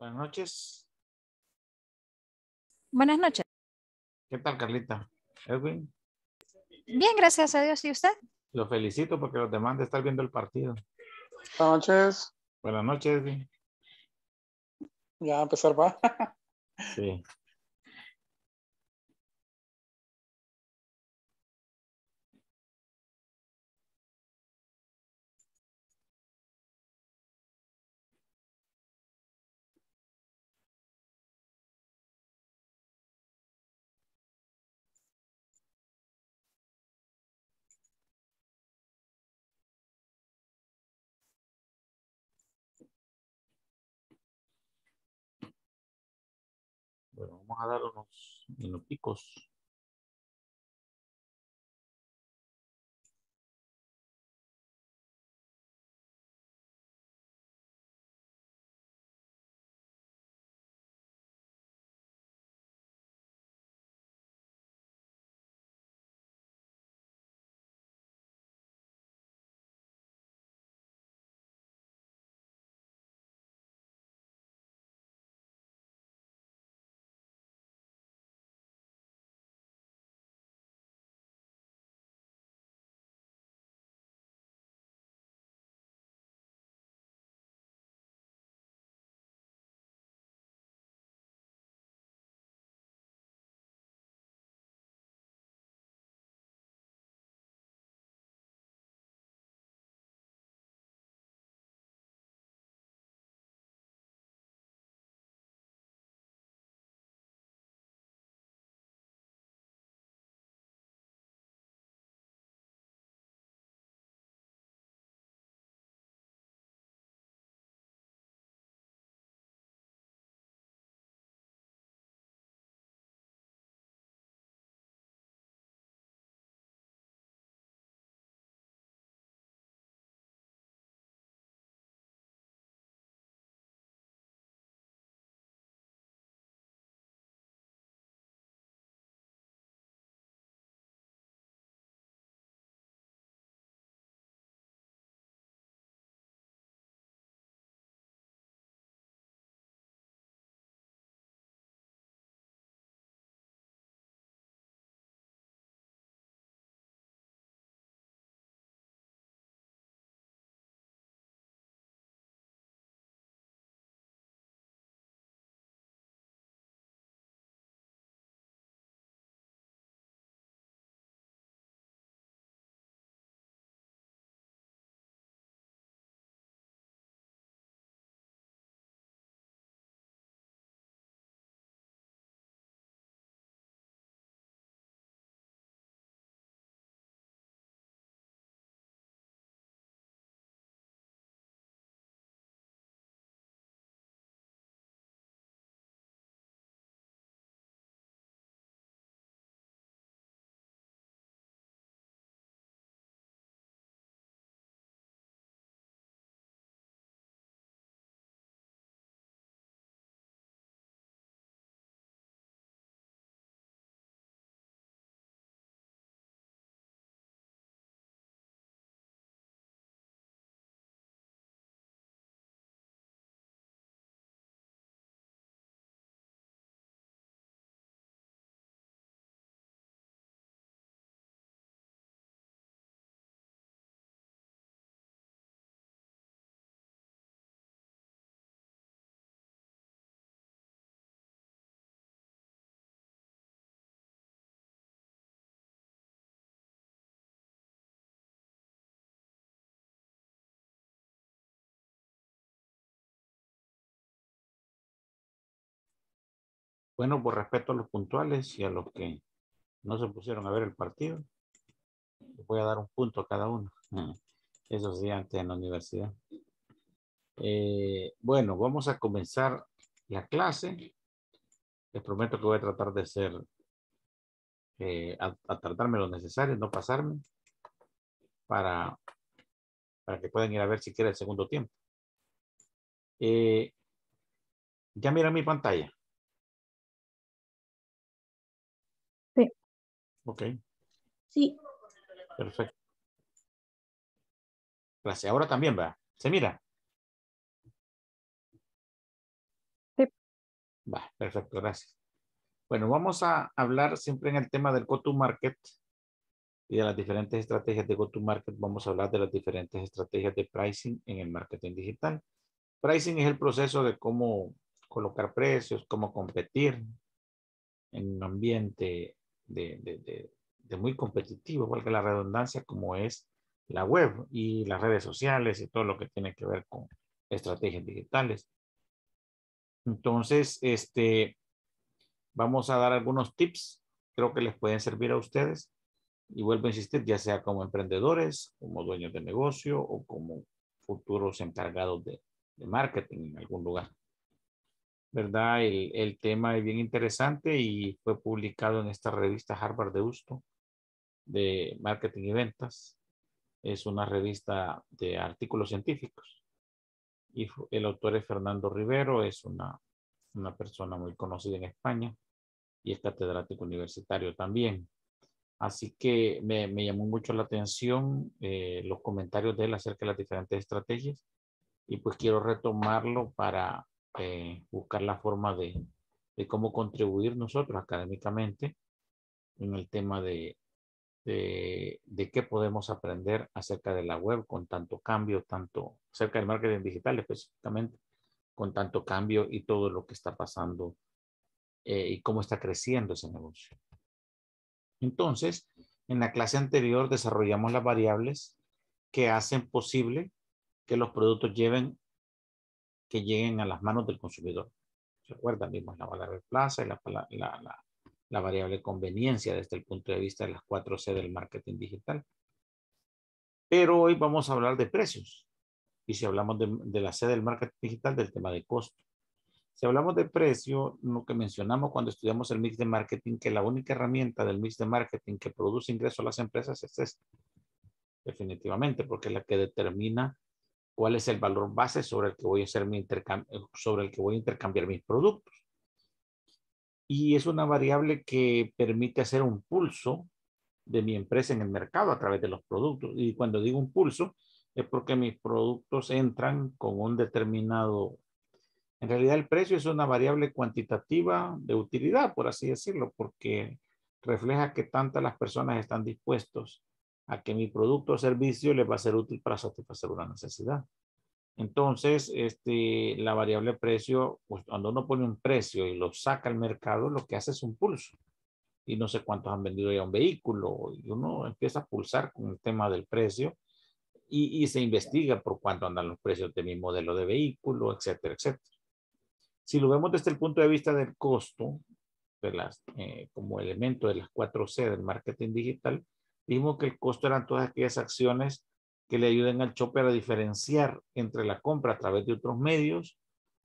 Buenas noches. Buenas noches. ¿Qué tal, Carlita? Edwin. Bien, gracias a Dios. ¿Y usted? Lo felicito porque los demás de estar viendo el partido. Buenas noches. Buenas noches, Edwin. Ya va a empezar, va. Sí. Bueno, vamos a dar unos minuticos. Bueno, por respeto a los puntuales y a los que no se pusieron a ver el partido, voy a dar un punto a cada uno. Eso sí, antes en la universidad. Bueno, vamos a comenzar la clase. Les prometo que voy a tratar de ser, tratarme lo necesario, no pasarme, para que puedan ir a ver si quieren el segundo tiempo. Ya miran mi pantalla. Ok. Sí. Perfecto. Gracias. Ahora también va. ¿Se mira? Va, perfecto, gracias. Bueno, vamos a hablar siempre en el tema del go to market y de las diferentes estrategias de go to market. Vamos a hablar de las diferentes estrategias de pricing en el marketing digital. Pricing es el proceso de cómo colocar precios, cómo competir en un ambiente de muy competitivo, valga la redundancia, como es la web y las redes sociales y todo lo que tiene que ver con estrategias digitales. Entonces, vamos a dar algunos tips, creo que les pueden servir a ustedes. Y vuelvo a insistir, ya sea como emprendedores, como dueños de negocio o como futuros encargados de marketing en algún lugar, ¿verdad? El tema es bien interesante y fue publicado en esta revista Harvard de Houston de marketing y ventas. Es una revista de artículos científicos y el autor es Fernando Rivero, es una persona muy conocida en España y es catedrático universitario también. Así que me llamó mucho la atención los comentarios de él acerca de las diferentes estrategias y pues quiero retomarlo para buscar la forma de cómo contribuir nosotros académicamente en el tema de qué podemos aprender acerca de la web con tanto cambio, acerca del marketing digital específicamente, con tanto cambio y todo lo que está pasando y cómo está creciendo ese negocio. Entonces, en la clase anterior desarrollamos las variables que hacen posible que los productos lleguen a las manos del consumidor. ¿Se acuerdan? Vimos la variable plaza y la variable conveniencia desde el punto de vista de las 4C del marketing digital. Pero hoy vamos a hablar de precios. Y si hablamos de la C del marketing digital, del tema de costo. Si hablamos de precio, lo que mencionamos cuando estudiamos el mix de marketing, que la única herramienta del mix de marketing que produce ingresos a las empresas es esta. Definitivamente, porque es la que determina cuál es el valor base sobre el que voy a hacer intercambiar mis productos. Y es una variable que permite hacer un pulso de mi empresa en el mercado a través de los productos. Y cuando digo un pulso, es porque mis productos entran con un determinado... En realidad el precio es una variable cuantitativa de utilidad, por así decirlo, porque refleja que tantas las personas están dispuestos a que mi producto o servicio les va a ser útil para satisfacer una necesidad. Entonces, la variable precio, pues, cuando uno pone un precio y lo saca al mercado, lo que hace es un pulso. Y no sé cuántos han vendido ya un vehículo, y uno empieza a pulsar con el tema del precio y se investiga por cuánto andan los precios de mi modelo de vehículo, etcétera, etcétera. Si lo vemos desde el punto de vista del costo, como elemento de las 4C del marketing digital, vimos que el costo eran todas aquellas acciones que le ayuden al shopper a diferenciar entre la compra a través de otros medios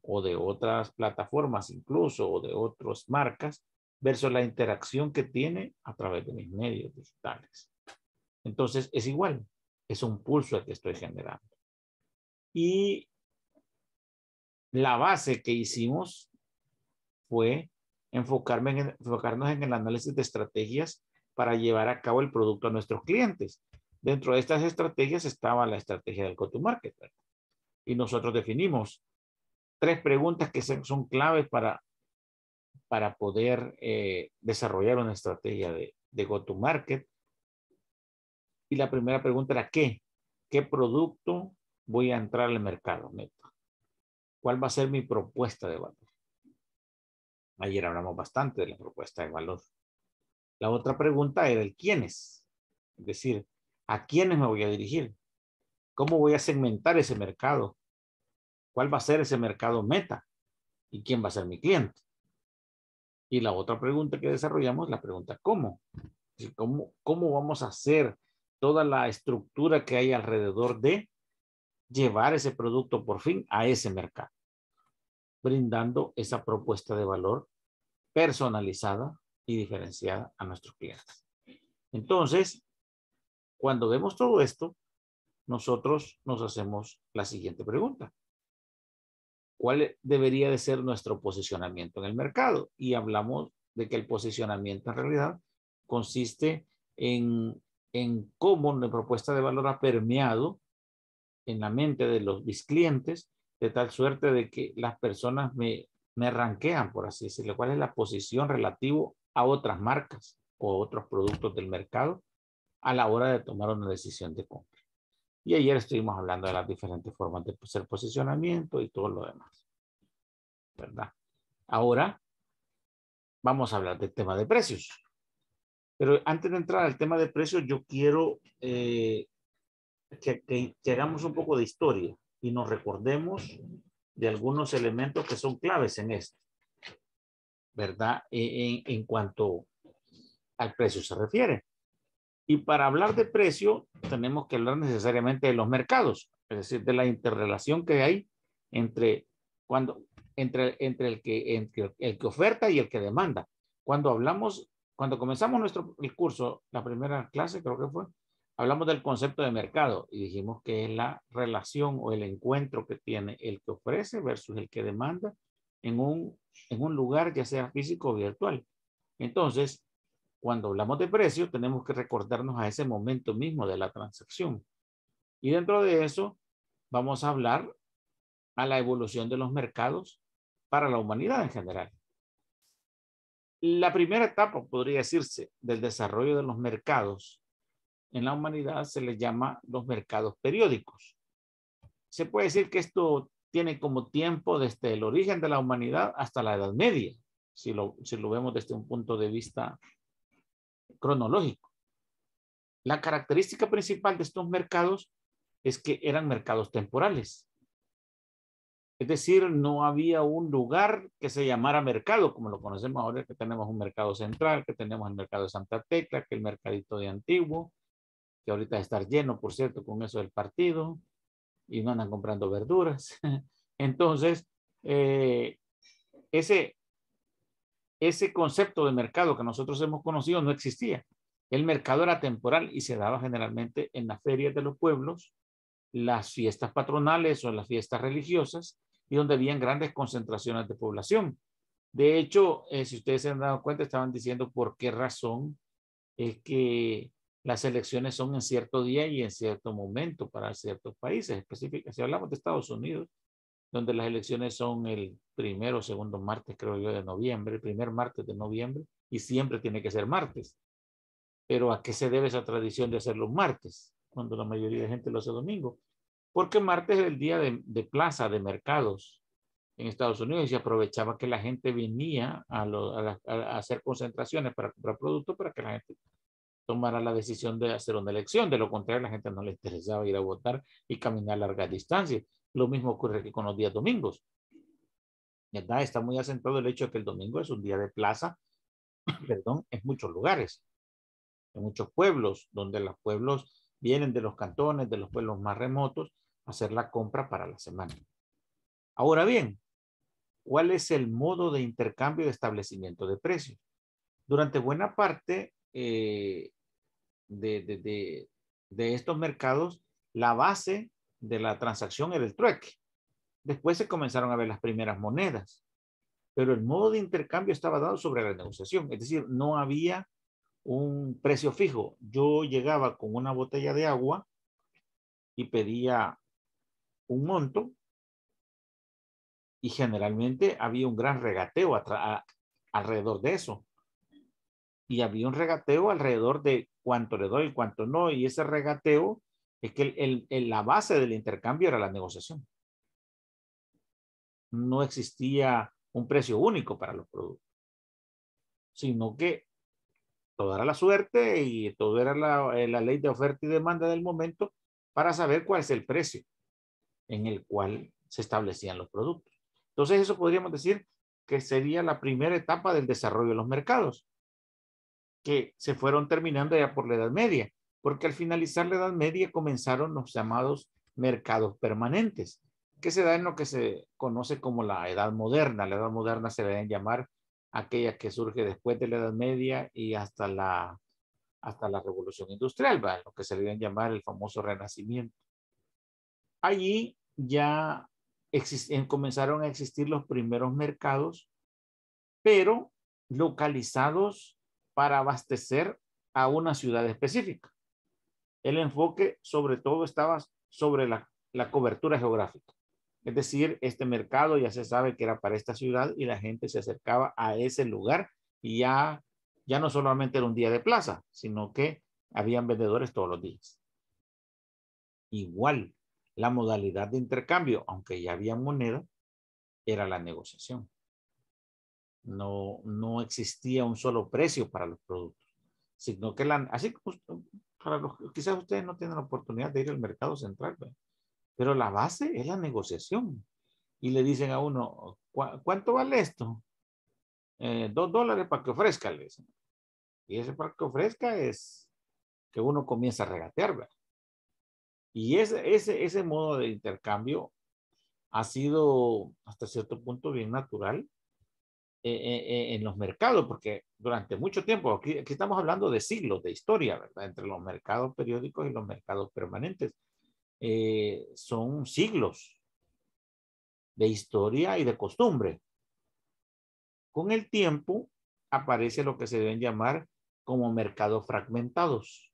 o de otras plataformas incluso o de otras marcas versus la interacción que tiene a través de mis medios digitales. Entonces es igual, es un pulso el que estoy generando. Y la base que hicimos fue enfocarnos en el análisis de estrategias para llevar a cabo el producto a nuestros clientes. Dentro de estas estrategias estaba la estrategia del go-to-market. Y nosotros definimos 3 preguntas que son claves para poder desarrollar una estrategia de go-to-market. Y la primera pregunta era ¿qué producto voy a entrar al mercado neto? ¿Cuál va a ser mi propuesta de valor? Ayer hablamos bastante de la propuesta de valor. La otra pregunta era el quiénes. Es decir, ¿a quiénes me voy a dirigir? ¿Cómo voy a segmentar ese mercado? ¿Cuál va a ser ese mercado meta? ¿Y quién va a ser mi cliente? Y la otra pregunta que desarrollamos, la pregunta ¿cómo? Es decir, ¿cómo vamos a hacer toda la estructura que hay alrededor de llevar ese producto por fin a ese mercado? Brindando esa propuesta de valor personalizada y diferenciada a nuestros clientes. Entonces, cuando vemos todo esto, nosotros nos hacemos la siguiente pregunta. ¿Cuál debería de ser nuestro posicionamiento en el mercado? Y hablamos de que el posicionamiento en realidad consiste en cómo una propuesta de valor ha permeado en la mente de mis clientes, de tal suerte de que las personas me me ranquean, por así decirlo? ¿Cuál es la posición relativo a otras marcas o otros productos del mercado a la hora de tomar una decisión de compra? Y ayer estuvimos hablando de las diferentes formas de hacer posicionamiento y todo lo demás, ¿verdad? Ahora vamos a hablar del tema de precios. Pero antes de entrar al tema de precios, yo quiero que hagamos un poco de historia y nos recordemos de algunos elementos que son claves en esto, ¿verdad? En cuanto al precio se refiere. Y para hablar de precio, tenemos que hablar necesariamente de los mercados, es decir, de la interrelación que hay entre el que oferta y el que demanda. Cuando comenzamos el curso, la primera clase creo que fue, hablamos del concepto de mercado y dijimos que es la relación o el encuentro que tiene el que ofrece versus el que demanda en un lugar, ya sea físico o virtual. Entonces, cuando hablamos de precio, tenemos que recordarnos a ese momento mismo de la transacción. Y dentro de eso, vamos a hablar a la evolución de los mercados para la humanidad en general. La primera etapa, podría decirse, del desarrollo de los mercados en la humanidad se les llama los mercados periódicos. Se puede decir que esto tiene como tiempo desde el origen de la humanidad hasta la Edad Media, si lo vemos desde un punto de vista cronológico. La característica principal de estos mercados es que eran mercados temporales. Es decir, no había un lugar que se llamara mercado, como lo conocemos ahora, que tenemos un mercado central, que tenemos el mercado de Santa Tecla, que el mercadito de Antiguo, que ahorita está lleno, por cierto, con eso del partido, y no andan comprando verduras. Entonces, ese concepto de mercado que nosotros hemos conocido no existía. El mercado era temporal y se daba generalmente en las ferias de los pueblos, las fiestas patronales o las fiestas religiosas, y donde habían grandes concentraciones de población. De hecho, si ustedes se han dado cuenta, estaban diciendo por qué razón es que las elecciones son en cierto día y en cierto momento para ciertos países específicos. Si hablamos de Estados Unidos, donde las elecciones son el primero o segundo martes, creo yo, de noviembre, el primer martes de noviembre, y siempre tiene que ser martes. Pero ¿a qué se debe esa tradición de hacer los martes, cuando la mayoría de gente lo hace domingo? Porque martes es el día de plaza, de mercados en Estados Unidos, y se aprovechaba que la gente venía a hacer concentraciones para comprar productos, para que la gente tomara la decisión de hacer una elección. De lo contrario, la gente no le interesaba ir a votar y caminar largas distancias. Lo mismo ocurre que con los días domingos, ¿verdad? Está muy asentado el hecho de que el domingo es un día de plaza, perdón, en muchos lugares, en muchos pueblos, donde los pueblos vienen de los cantones, de los pueblos más remotos, a hacer la compra para la semana. Ahora bien, ¿cuál es el modo de intercambio de establecimiento de precios? Durante buena parte de estos mercados, la base de la transacción era el trueque. Después se comenzaron a ver las primeras monedas, pero el modo de intercambio estaba dado sobre la negociación, es decir, no había un precio fijo. Yo llegaba con una botella de agua y pedía un monto, y generalmente había un gran regateo alrededor de eso. Y había un regateo alrededor de cuánto le doy y cuánto no. Y ese regateo es que la base del intercambio era la negociación. No existía un precio único para los productos, sino que todo era la suerte y todo era la ley de oferta y demanda del momento para saber cuál es el precio en el cual se establecían los productos. Entonces, eso podríamos decir que sería la primera etapa del desarrollo de los mercados, que se fueron terminando ya por la Edad Media, porque al finalizar la Edad Media comenzaron los llamados mercados permanentes, que se da en lo que se conoce como la Edad Moderna. La Edad Moderna se deben llamar aquella que surge después de la Edad Media y hasta la Revolución Industrial, ¿verdad? Lo que se deben llamar el famoso Renacimiento. Allí ya comenzaron a existir los primeros mercados, pero localizados para abastecer a una ciudad específica. El enfoque sobre todo estaba sobre la cobertura geográfica. Es decir, este mercado ya se sabe que era para esta ciudad y la gente se acercaba a ese lugar y ya no solamente era un día de plaza, sino que habían vendedores todos los días. Igual, la modalidad de intercambio, aunque ya había moneda, era la negociación. No existía un solo precio para los productos, sino que así para los, quizás ustedes no tienen la oportunidad de ir al mercado central, ¿verdad? Pero la base es la negociación. Y le dicen a uno, ¿cuánto vale esto? $2 para que ofrezca, le dicen. Y ese para que ofrezca es que uno comienza a regatear, ¿verdad? Y ese modo de intercambio ha sido hasta cierto punto bien natural en los mercados, porque durante mucho tiempo, aquí estamos hablando de siglos de historia, ¿verdad? Entre los mercados periódicos y los mercados permanentes. Son siglos de historia y de costumbre. Con el tiempo aparece lo que se deben llamar como mercados fragmentados.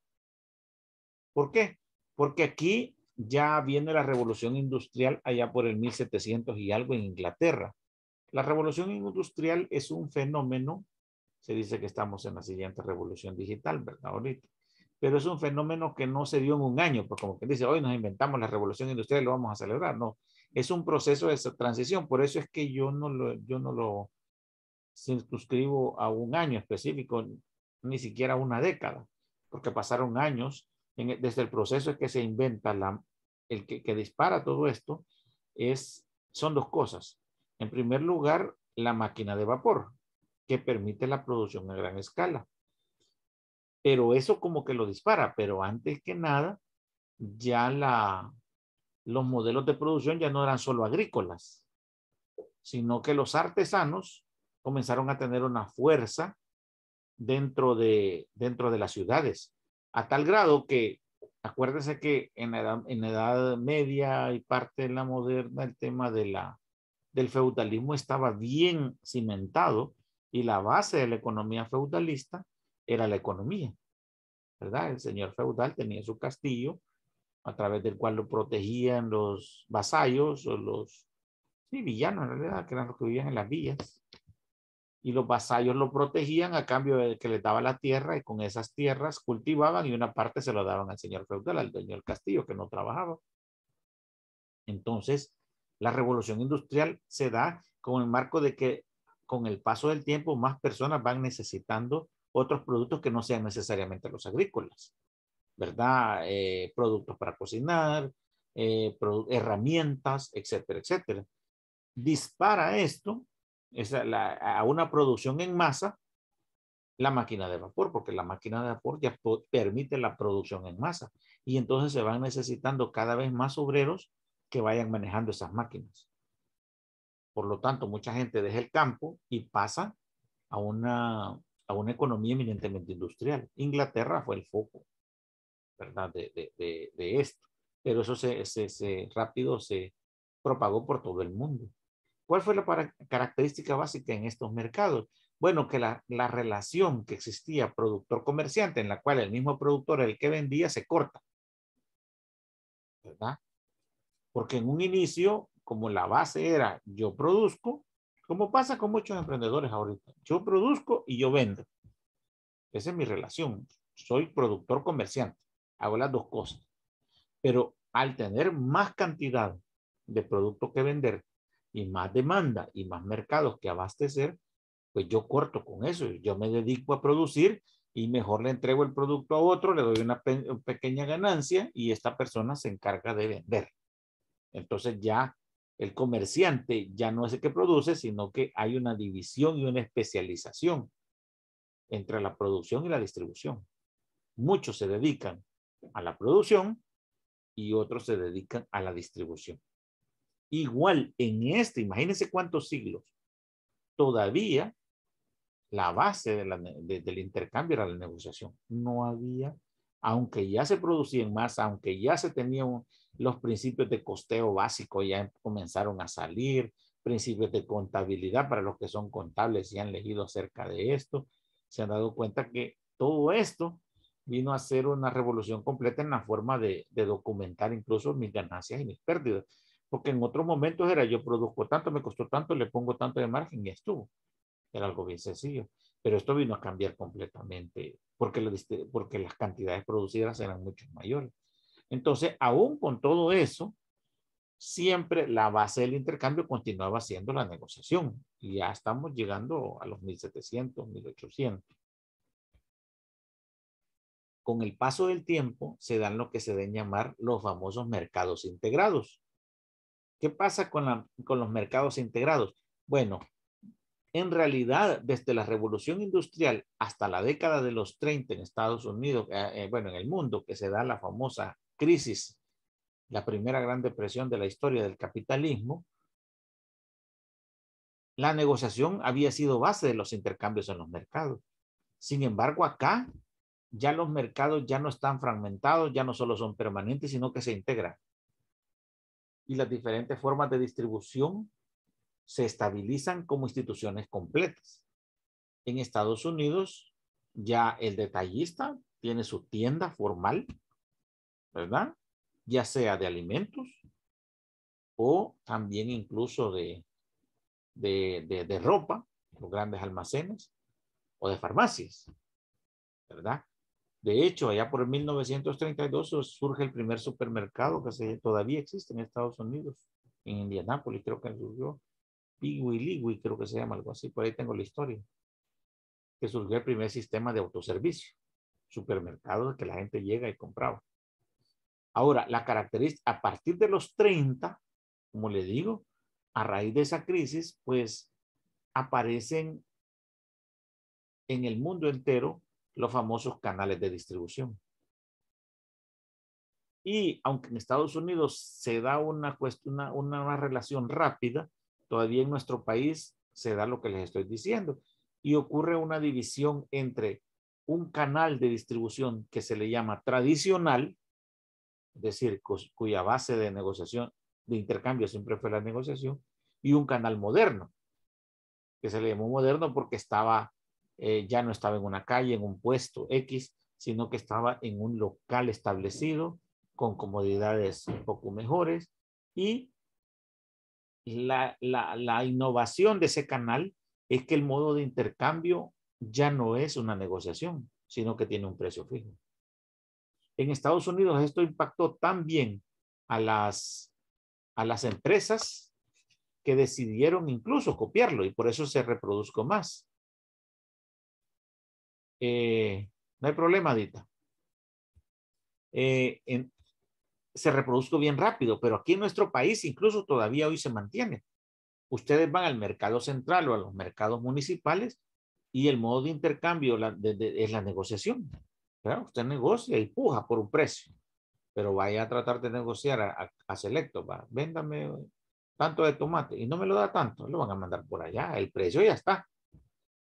¿Por qué? Porque aquí ya viene la revolución industrial allá por el 1700 y algo en Inglaterra. La revolución industrial es un fenómeno, se dice que estamos en la siguiente revolución digital, ¿verdad? Ahorita. Pero es un fenómeno que no se dio en un año, pues como que dice, hoy nos inventamos la revolución industrial y lo vamos a celebrar. No, es un proceso de transición, por eso es que yo no lo circunscribo a un año específico, ni siquiera a una década, porque pasaron años. Desde el proceso que se inventa, el que dispara todo esto, son dos cosas. En primer lugar, la máquina de vapor, que permite la producción a gran escala. Pero eso como que lo dispara, pero antes que nada, ya los modelos de producción ya no eran solo agrícolas, sino que los artesanos comenzaron a tener una fuerza dentro de las ciudades, a tal grado que, acuérdense que en la edad media y parte de la moderna, el tema del feudalismo estaba bien cimentado y la base de la economía feudalista era la economía, ¿verdad? El señor feudal tenía su castillo a través del cual lo protegían los vasallos o los villanos, en realidad, que eran los que vivían en las villas. Y los vasallos lo protegían a cambio de que les daba la tierra y con esas tierras cultivaban y una parte se lo daban al señor feudal, al dueño del castillo, que no trabajaba. Entonces, la revolución industrial se da con el marco de que con el paso del tiempo más personas van necesitando otros productos que no sean necesariamente los agrícolas, ¿verdad? Productos para cocinar, herramientas, etcétera, etcétera. Dispara esto a una producción en masa la máquina de vapor, porque la máquina de vapor ya permite la producción en masa y entonces se van necesitando cada vez más obreros que vayan manejando esas máquinas. Por lo tanto, mucha gente deja el campo y pasa a una economía eminentemente industrial. Inglaterra fue el foco, ¿verdad? De esto. Pero eso rápido se propagó por todo el mundo. ¿Cuál fue la característica básica en estos mercados? Bueno, que la relación que existía productor-comerciante, en la cual el mismo productor, el que vendía, se corta, ¿verdad? Porque en un inicio, como la base era yo produzco, como pasa con muchos emprendedores ahorita. Yo produzco y yo vendo. Esa es mi relación. Soy productor comerciante. Hago las dos cosas. Pero al tener más cantidad de productos que vender y más demanda y más mercados que abastecer, pues yo corto con eso. Yo me dedico a producir y mejor le entrego el producto a otro, le doy una pequeña ganancia y esta persona se encarga de vender. Entonces ya el comerciante ya no es el que produce, sino que hay una división y una especialización entre la producción y la distribución. Muchos se dedican a la producción y otros se dedican a la distribución. Igual en este, imagínense cuántos siglos, todavía la base del intercambio era la negociación. No había, aunque ya se producía en masa, aunque ya se tenía los principios de costeo básico ya comenzaron a salir, principios de contabilidad para los que son contables y han leído acerca de esto, se han dado cuenta que todo esto vino a ser una revolución completa en la forma de documentar incluso mis ganancias y mis pérdidas. Porque en otros momentos era yo produzco tanto, me costó tanto, le pongo tanto de margen y estuvo. Era algo bien sencillo. Pero esto vino a cambiar completamente porque las cantidades producidas eran mucho mayores. Entonces, aún con todo eso, siempre la base del intercambio continuaba siendo la negociación. Y ya estamos llegando a los 1700, 1800. Con el paso del tiempo se dan lo que se deben llamar los famosos mercados integrados. ¿Qué pasa con los mercados integrados? Bueno, en realidad desde la revolución industrial hasta la década de los 30 en Estados Unidos, bueno, en el mundo, que se da la famosa crisis, la primera gran depresión de la historia del capitalismo, la negociación había sido base de los intercambios en los mercados. Sin embargo, acá ya los mercados ya no están fragmentados, ya no solo son permanentes, sino que se integran. Y las diferentes formas de distribución se estabilizan como instituciones completas. En Estados Unidos ya el detallista tiene su tienda formal, ¿verdad? Ya sea de alimentos o también incluso de ropa, los grandes almacenes, o de farmacias, ¿verdad? De hecho, allá por 1932 surge el primer supermercado que todavía existe en Estados Unidos, en Indianápolis, creo que surgió, Piggly, creo que se llama algo así, por ahí tengo la historia, que surgió el primer sistema de autoservicio, supermercado que la gente llega y compraba. Ahora, la característica, a partir de los 30, como le digo, a raíz de esa crisis, pues aparecen en el mundo entero los famosos canales de distribución. Y aunque en Estados Unidos se da una relación rápida, todavía en nuestro país se da lo que les estoy diciendo. Y ocurre una división entre un canal de distribución que se le llama tradicional, es decir, cuya base de negociación, de intercambio siempre fue la negociación, y un canal moderno, que se le llamó moderno porque estaba, ya no estaba en una calle, en un puesto X, sino que estaba en un local establecido, con comodidades un poco mejores, y la innovación de ese canal es que el modo de intercambio ya no es una negociación, sino que tiene un precio fijo. En Estados Unidos esto impactó tan bien a las empresas que decidieron incluso copiarlo y por eso se reprodujo más. No hay problema, Dita. Se reprodujo bien rápido, pero aquí en nuestro país incluso todavía hoy se mantiene. Ustedes van al mercado central o a los mercados municipales y el modo de intercambio es la negociación. Claro, usted negocia y puja por un precio, pero vaya a tratar de negociar a Selecto, va, véndame tanto de tomate y no me lo da tanto, lo van a mandar por allá, el precio ya está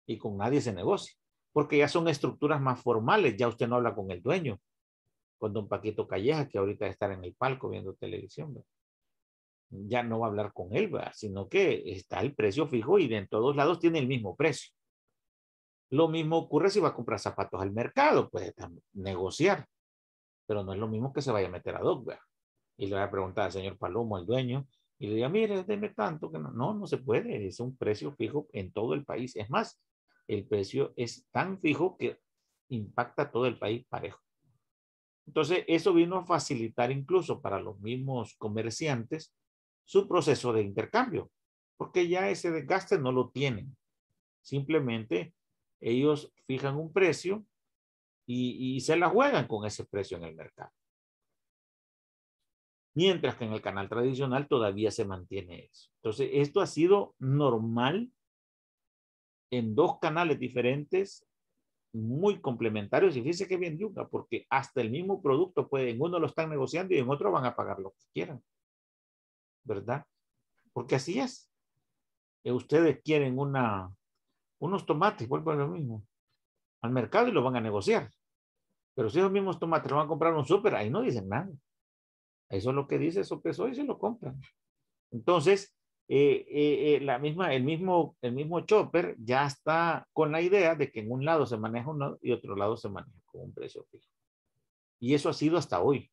y con nadie se negocia, porque ya son estructuras más formales, ya usted no habla con el dueño, con don Paquito Calleja, que ahorita está en el palco viendo televisión, ¿verdad? Ya no va a hablar con él, ¿verdad? Sino que está el precio fijo y de en todos lados tiene el mismo precio. Lo mismo ocurre si va a comprar zapatos al mercado, puede negociar, pero no es lo mismo que se vaya a meter a Adobe y le va a preguntar al señor Palomo, al dueño, y le diga, mire, deme tanto, que no se puede, es un precio fijo en todo el país. Es más, el precio es tan fijo que impacta a todo el país parejo. Entonces, eso vino a facilitar incluso para los mismos comerciantes su proceso de intercambio, porque ya ese desgaste no lo tienen. Simplemente ellos fijan un precio y se la juegan con ese precio en el mercado. Mientras que en el canal tradicional todavía se mantiene eso. Entonces, esto ha sido normal en dos canales diferentes, muy complementarios. Y fíjense que bien yuca, porque hasta el mismo producto, pues, en uno lo están negociando y en otro van a pagar lo que quieran. ¿Verdad? Porque así es. Ustedes quieren unos tomates, vuelven lo mismo, al mercado y lo van a negociar. Pero si esos mismos tomates lo van a comprar en un súper, ahí no dicen nada. Eso es lo que dice Sopeso y se lo compran. Entonces, el mismo shopper ya está con la idea de que en un lado se maneja uno y otro lado se maneja con un precio fijo. Y eso ha sido hasta hoy.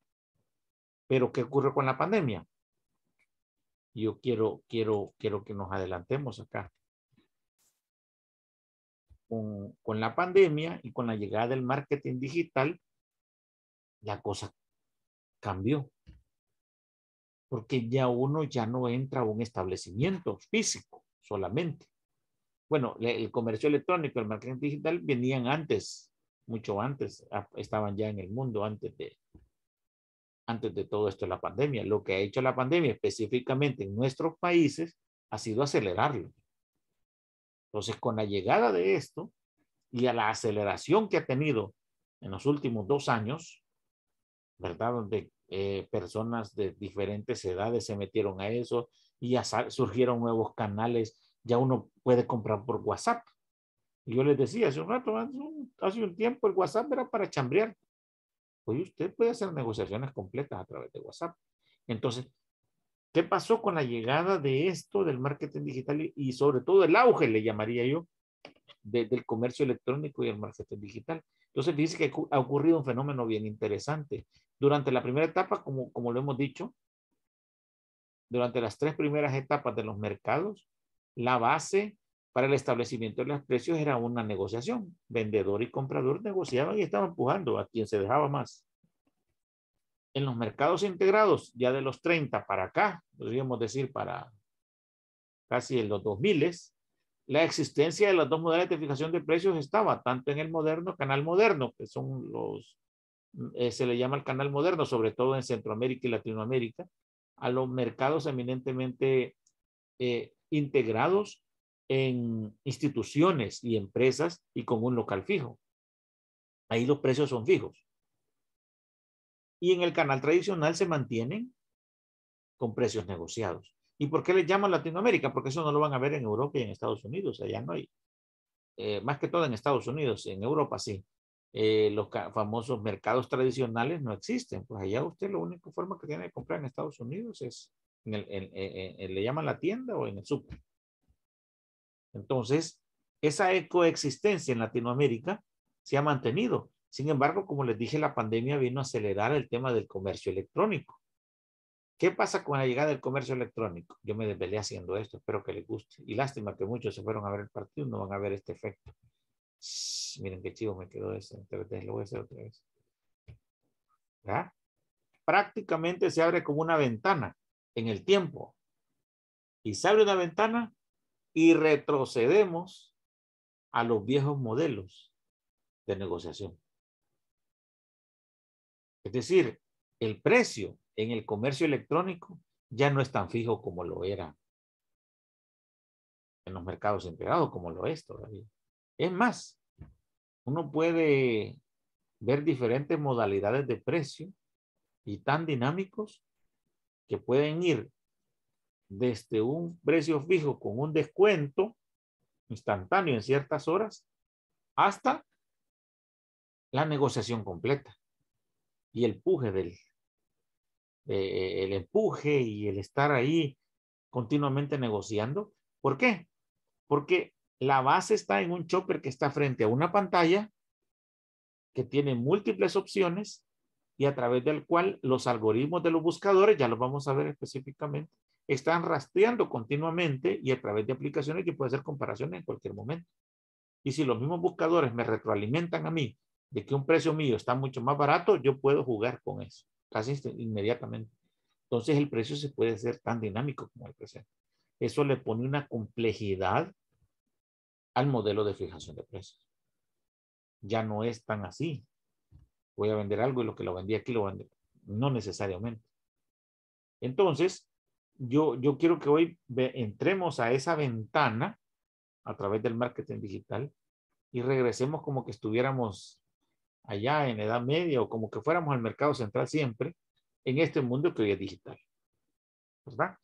Pero, ¿qué ocurre con la pandemia? yo quiero que nos adelantemos acá. Con la pandemia y con la llegada del marketing digital, la cosa cambió. Porque ya uno ya no entra a un establecimiento físico solamente. Bueno, el comercio electrónico, el marketing digital venían antes, mucho antes, estaban ya en el mundo antes de todo esto de la pandemia. Lo que ha hecho la pandemia específicamente en nuestros países ha sido acelerarlo. Entonces, con la llegada de esto y a la aceleración que ha tenido en los últimos 2 años, ¿verdad? Donde personas de diferentes edades se metieron a eso y ya surgieron nuevos canales. Ya uno puede comprar por WhatsApp. Y yo les decía hace un rato, hace un tiempo el WhatsApp era para chambrear. Hoy usted puede hacer negociaciones completas a través de WhatsApp. Entonces, ¿qué pasó con la llegada de esto del marketing digital y sobre todo el auge, le llamaría yo, del comercio electrónico y el marketing digital? Entonces, dice que ha ocurrido un fenómeno bien interesante. Durante la primera etapa, como lo hemos dicho, durante las 3 primeras etapas de los mercados, la base para el establecimiento de los precios era una negociación. Vendedor y comprador negociaban y estaban empujando a quien se dejaba más. En los mercados integrados, ya de los 30 para acá, podríamos decir para casi en los 2000, la existencia de las 2 modalidades de fijación de precios estaba tanto en el moderno, canal moderno, que son los, se le llama el canal moderno, sobre todo en Centroamérica y Latinoamérica, a los mercados eminentemente integrados en instituciones y empresas y con un local fijo. Ahí los precios son fijos. Y en el canal tradicional se mantienen con precios negociados. ¿Y por qué les llaman Latinoamérica? Porque eso no lo van a ver en Europa y en Estados Unidos. Allá no hay. Más que todo en Estados Unidos, en Europa sí. Los famosos mercados tradicionales no existen. Pues allá usted la única forma que tiene de comprar en Estados Unidos es le llaman la tienda o en el súper. Entonces, esa coexistencia en Latinoamérica se ha mantenido. Sin embargo, como les dije, la pandemia vino a acelerar el tema del comercio electrónico. ¿Qué pasa con la llegada del comercio electrónico? Yo me desvelé haciendo esto, espero que les guste. Y lástima que muchos se fueron a ver el partido, no van a ver este efecto. Miren qué chivo me quedó ese. Lo voy a hacer otra vez. ¿Ya? Prácticamente se abre como una ventana en el tiempo. Y se abre una ventana y retrocedemos a los viejos modelos de negociación. Es decir, el precio en el comercio electrónico ya no es tan fijo como lo era en los mercados integrados, como lo es todavía. Es más, uno puede ver diferentes modalidades de precio y tan dinámicos que pueden ir desde un precio fijo con un descuento instantáneo en ciertas horas hasta la negociación completa y el empuje y el estar ahí continuamente negociando. ¿Por qué? Porque la base está en un shopper que está frente a una pantalla que tiene múltiples opciones y a través del cual los algoritmos de los buscadores, ya los vamos a ver específicamente, están rastreando continuamente y a través de aplicaciones que puede hacer comparaciones en cualquier momento. Y si los mismos buscadores me retroalimentan a mí de que un precio mío está mucho más barato, yo puedo jugar con eso casi inmediatamente. Entonces el precio se puede hacer tan dinámico como el presente. Eso le pone una complejidad al modelo de fijación de precios. Ya no es tan así. Voy a vender algo y lo que lo vendí aquí lo vendí. No necesariamente. Entonces, yo quiero que hoy entremos a esa ventana a través del marketing digital y regresemos como que estuviéramos allá en Edad Media o como que fuéramos al mercado central siempre en este mundo que hoy es digital, ¿verdad?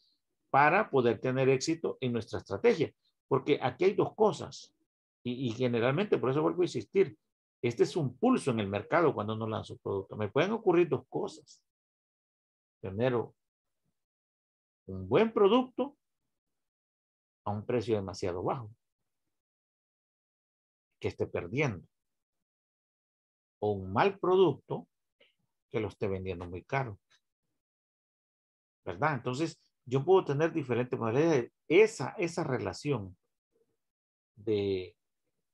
Para poder tener éxito en nuestra estrategia. Porque aquí hay 2 cosas y generalmente, por eso vuelvo a insistir, este es un pulso en el mercado cuando uno lanza un producto. Me pueden ocurrir 2 cosas. Primero, un buen producto a un precio demasiado bajo que esté perdiendo, o un mal producto que lo esté vendiendo muy caro, ¿verdad? Entonces yo puedo tener diferentes modalidades. Esa relación de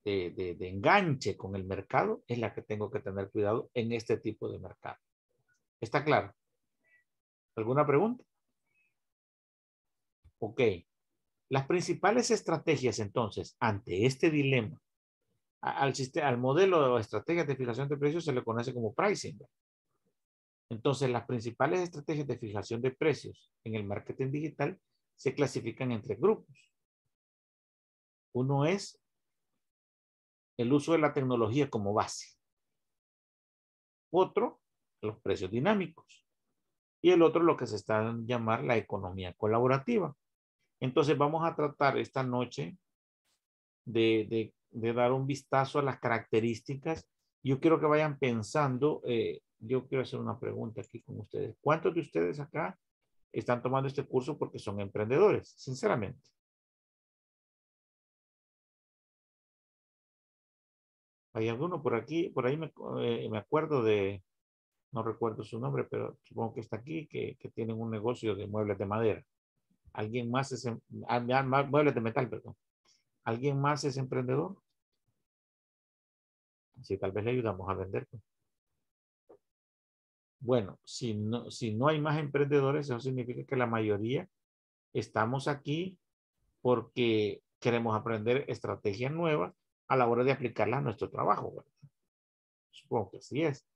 enganche con el mercado es la que tengo que tener cuidado en este tipo de mercado. ¿Está claro? ¿Alguna pregunta? Ok. Las principales estrategias, entonces, ante este dilema, al modelo o estrategias de fijación de precios se le conoce como pricing. Entonces, las principales estrategias de fijación de precios en el marketing digital se clasifican en 3 grupos. Uno es el uso de la tecnología como base. Otro, los precios dinámicos. Y el otro, lo que se está a llamar la economía colaborativa. Entonces, vamos a tratar esta noche de dar un vistazo a las características. Yo quiero que vayan pensando, yo quiero hacer una pregunta aquí con ustedes. ¿Cuántos de ustedes acá están tomando este curso porque son emprendedores? Sinceramente. Hay alguno por aquí, por ahí me acuerdo de, no recuerdo su nombre, pero supongo que está aquí, que tienen un negocio de muebles de madera. ¿Alguien más es, muebles de metal, perdón? ¿Alguien más es emprendedor? Así tal vez le ayudamos a vender. Bueno, si no hay más emprendedores, eso significa que la mayoría estamos aquí porque queremos aprender estrategias nuevas a la hora de aplicarla a nuestro trabajo, ¿verdad? Supongo que así es.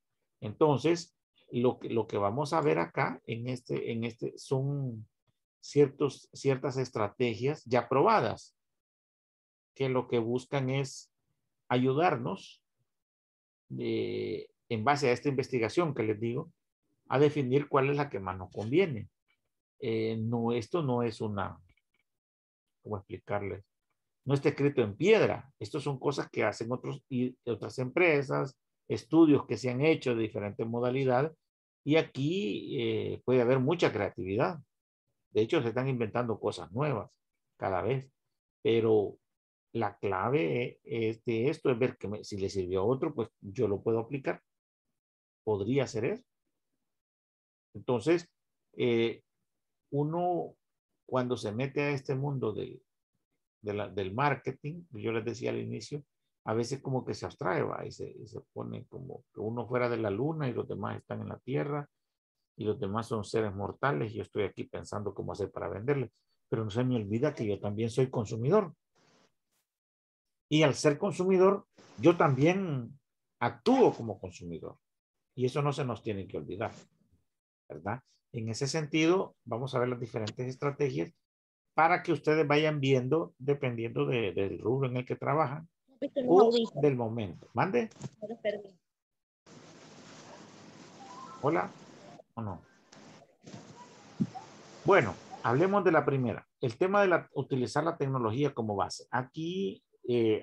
Entonces, lo que vamos a ver acá en este son ciertas estrategias ya probadas que lo que buscan es ayudarnos en base a esta investigación que les digo, a definir cuál es la que más nos conviene. Esto no es una, ¿cómo explicarles? No está escrito en piedra. Estas son cosas que hacen otras empresas, estudios que se han hecho de diferentes modalidades, y aquí puede haber mucha creatividad. De hecho, se están inventando cosas nuevas cada vez, pero la clave de esto es ver que si le sirvió a otro, pues yo lo puedo aplicar. Podría ser eso. Entonces, uno cuando se mete a este mundo del marketing, yo les decía al inicio, a veces como que se abstrae, ¿va? Y se pone como que uno fuera de la luna y los demás están en la tierra y los demás son seres mortales y yo estoy aquí pensando cómo hacer para venderles. Pero no se me olvida que yo también soy consumidor. Y al ser consumidor, yo también actúo como consumidor. Y eso no se nos tiene que olvidar, ¿verdad? En ese sentido, vamos a ver las diferentes estrategias para que ustedes vayan viendo, dependiendo del rubro en el que trabajan o del momento. ¿Mande? ¿Hola? ¿O no? Bueno, hablemos de la primera. El tema de utilizar la tecnología como base. Aquí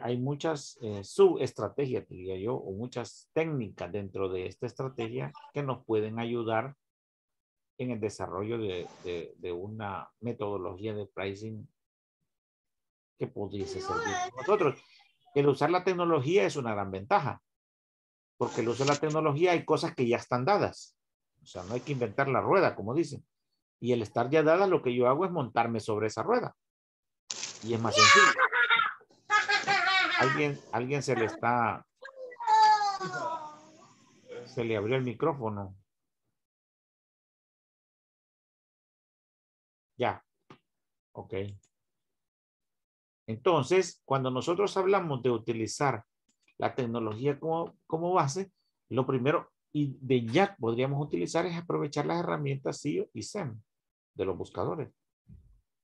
hay muchas subestrategias, diría yo, o muchas técnicas dentro de esta estrategia que nos pueden ayudar en el desarrollo de una metodología de pricing que pudiese servir a nosotros. El usar la tecnología es una gran ventaja, porque el uso de la tecnología hay cosas que ya están dadas. O sea, no hay que inventar la rueda, como dicen. Y el estar ya dada, lo que yo hago es montarme sobre esa rueda. Y es más sencillo. Alguien se le abrió el micrófono. Ya, ok. Entonces, cuando nosotros hablamos de utilizar la tecnología como base, lo primero y de ya podríamos utilizar es aprovechar las herramientas SEO y SEM de los buscadores.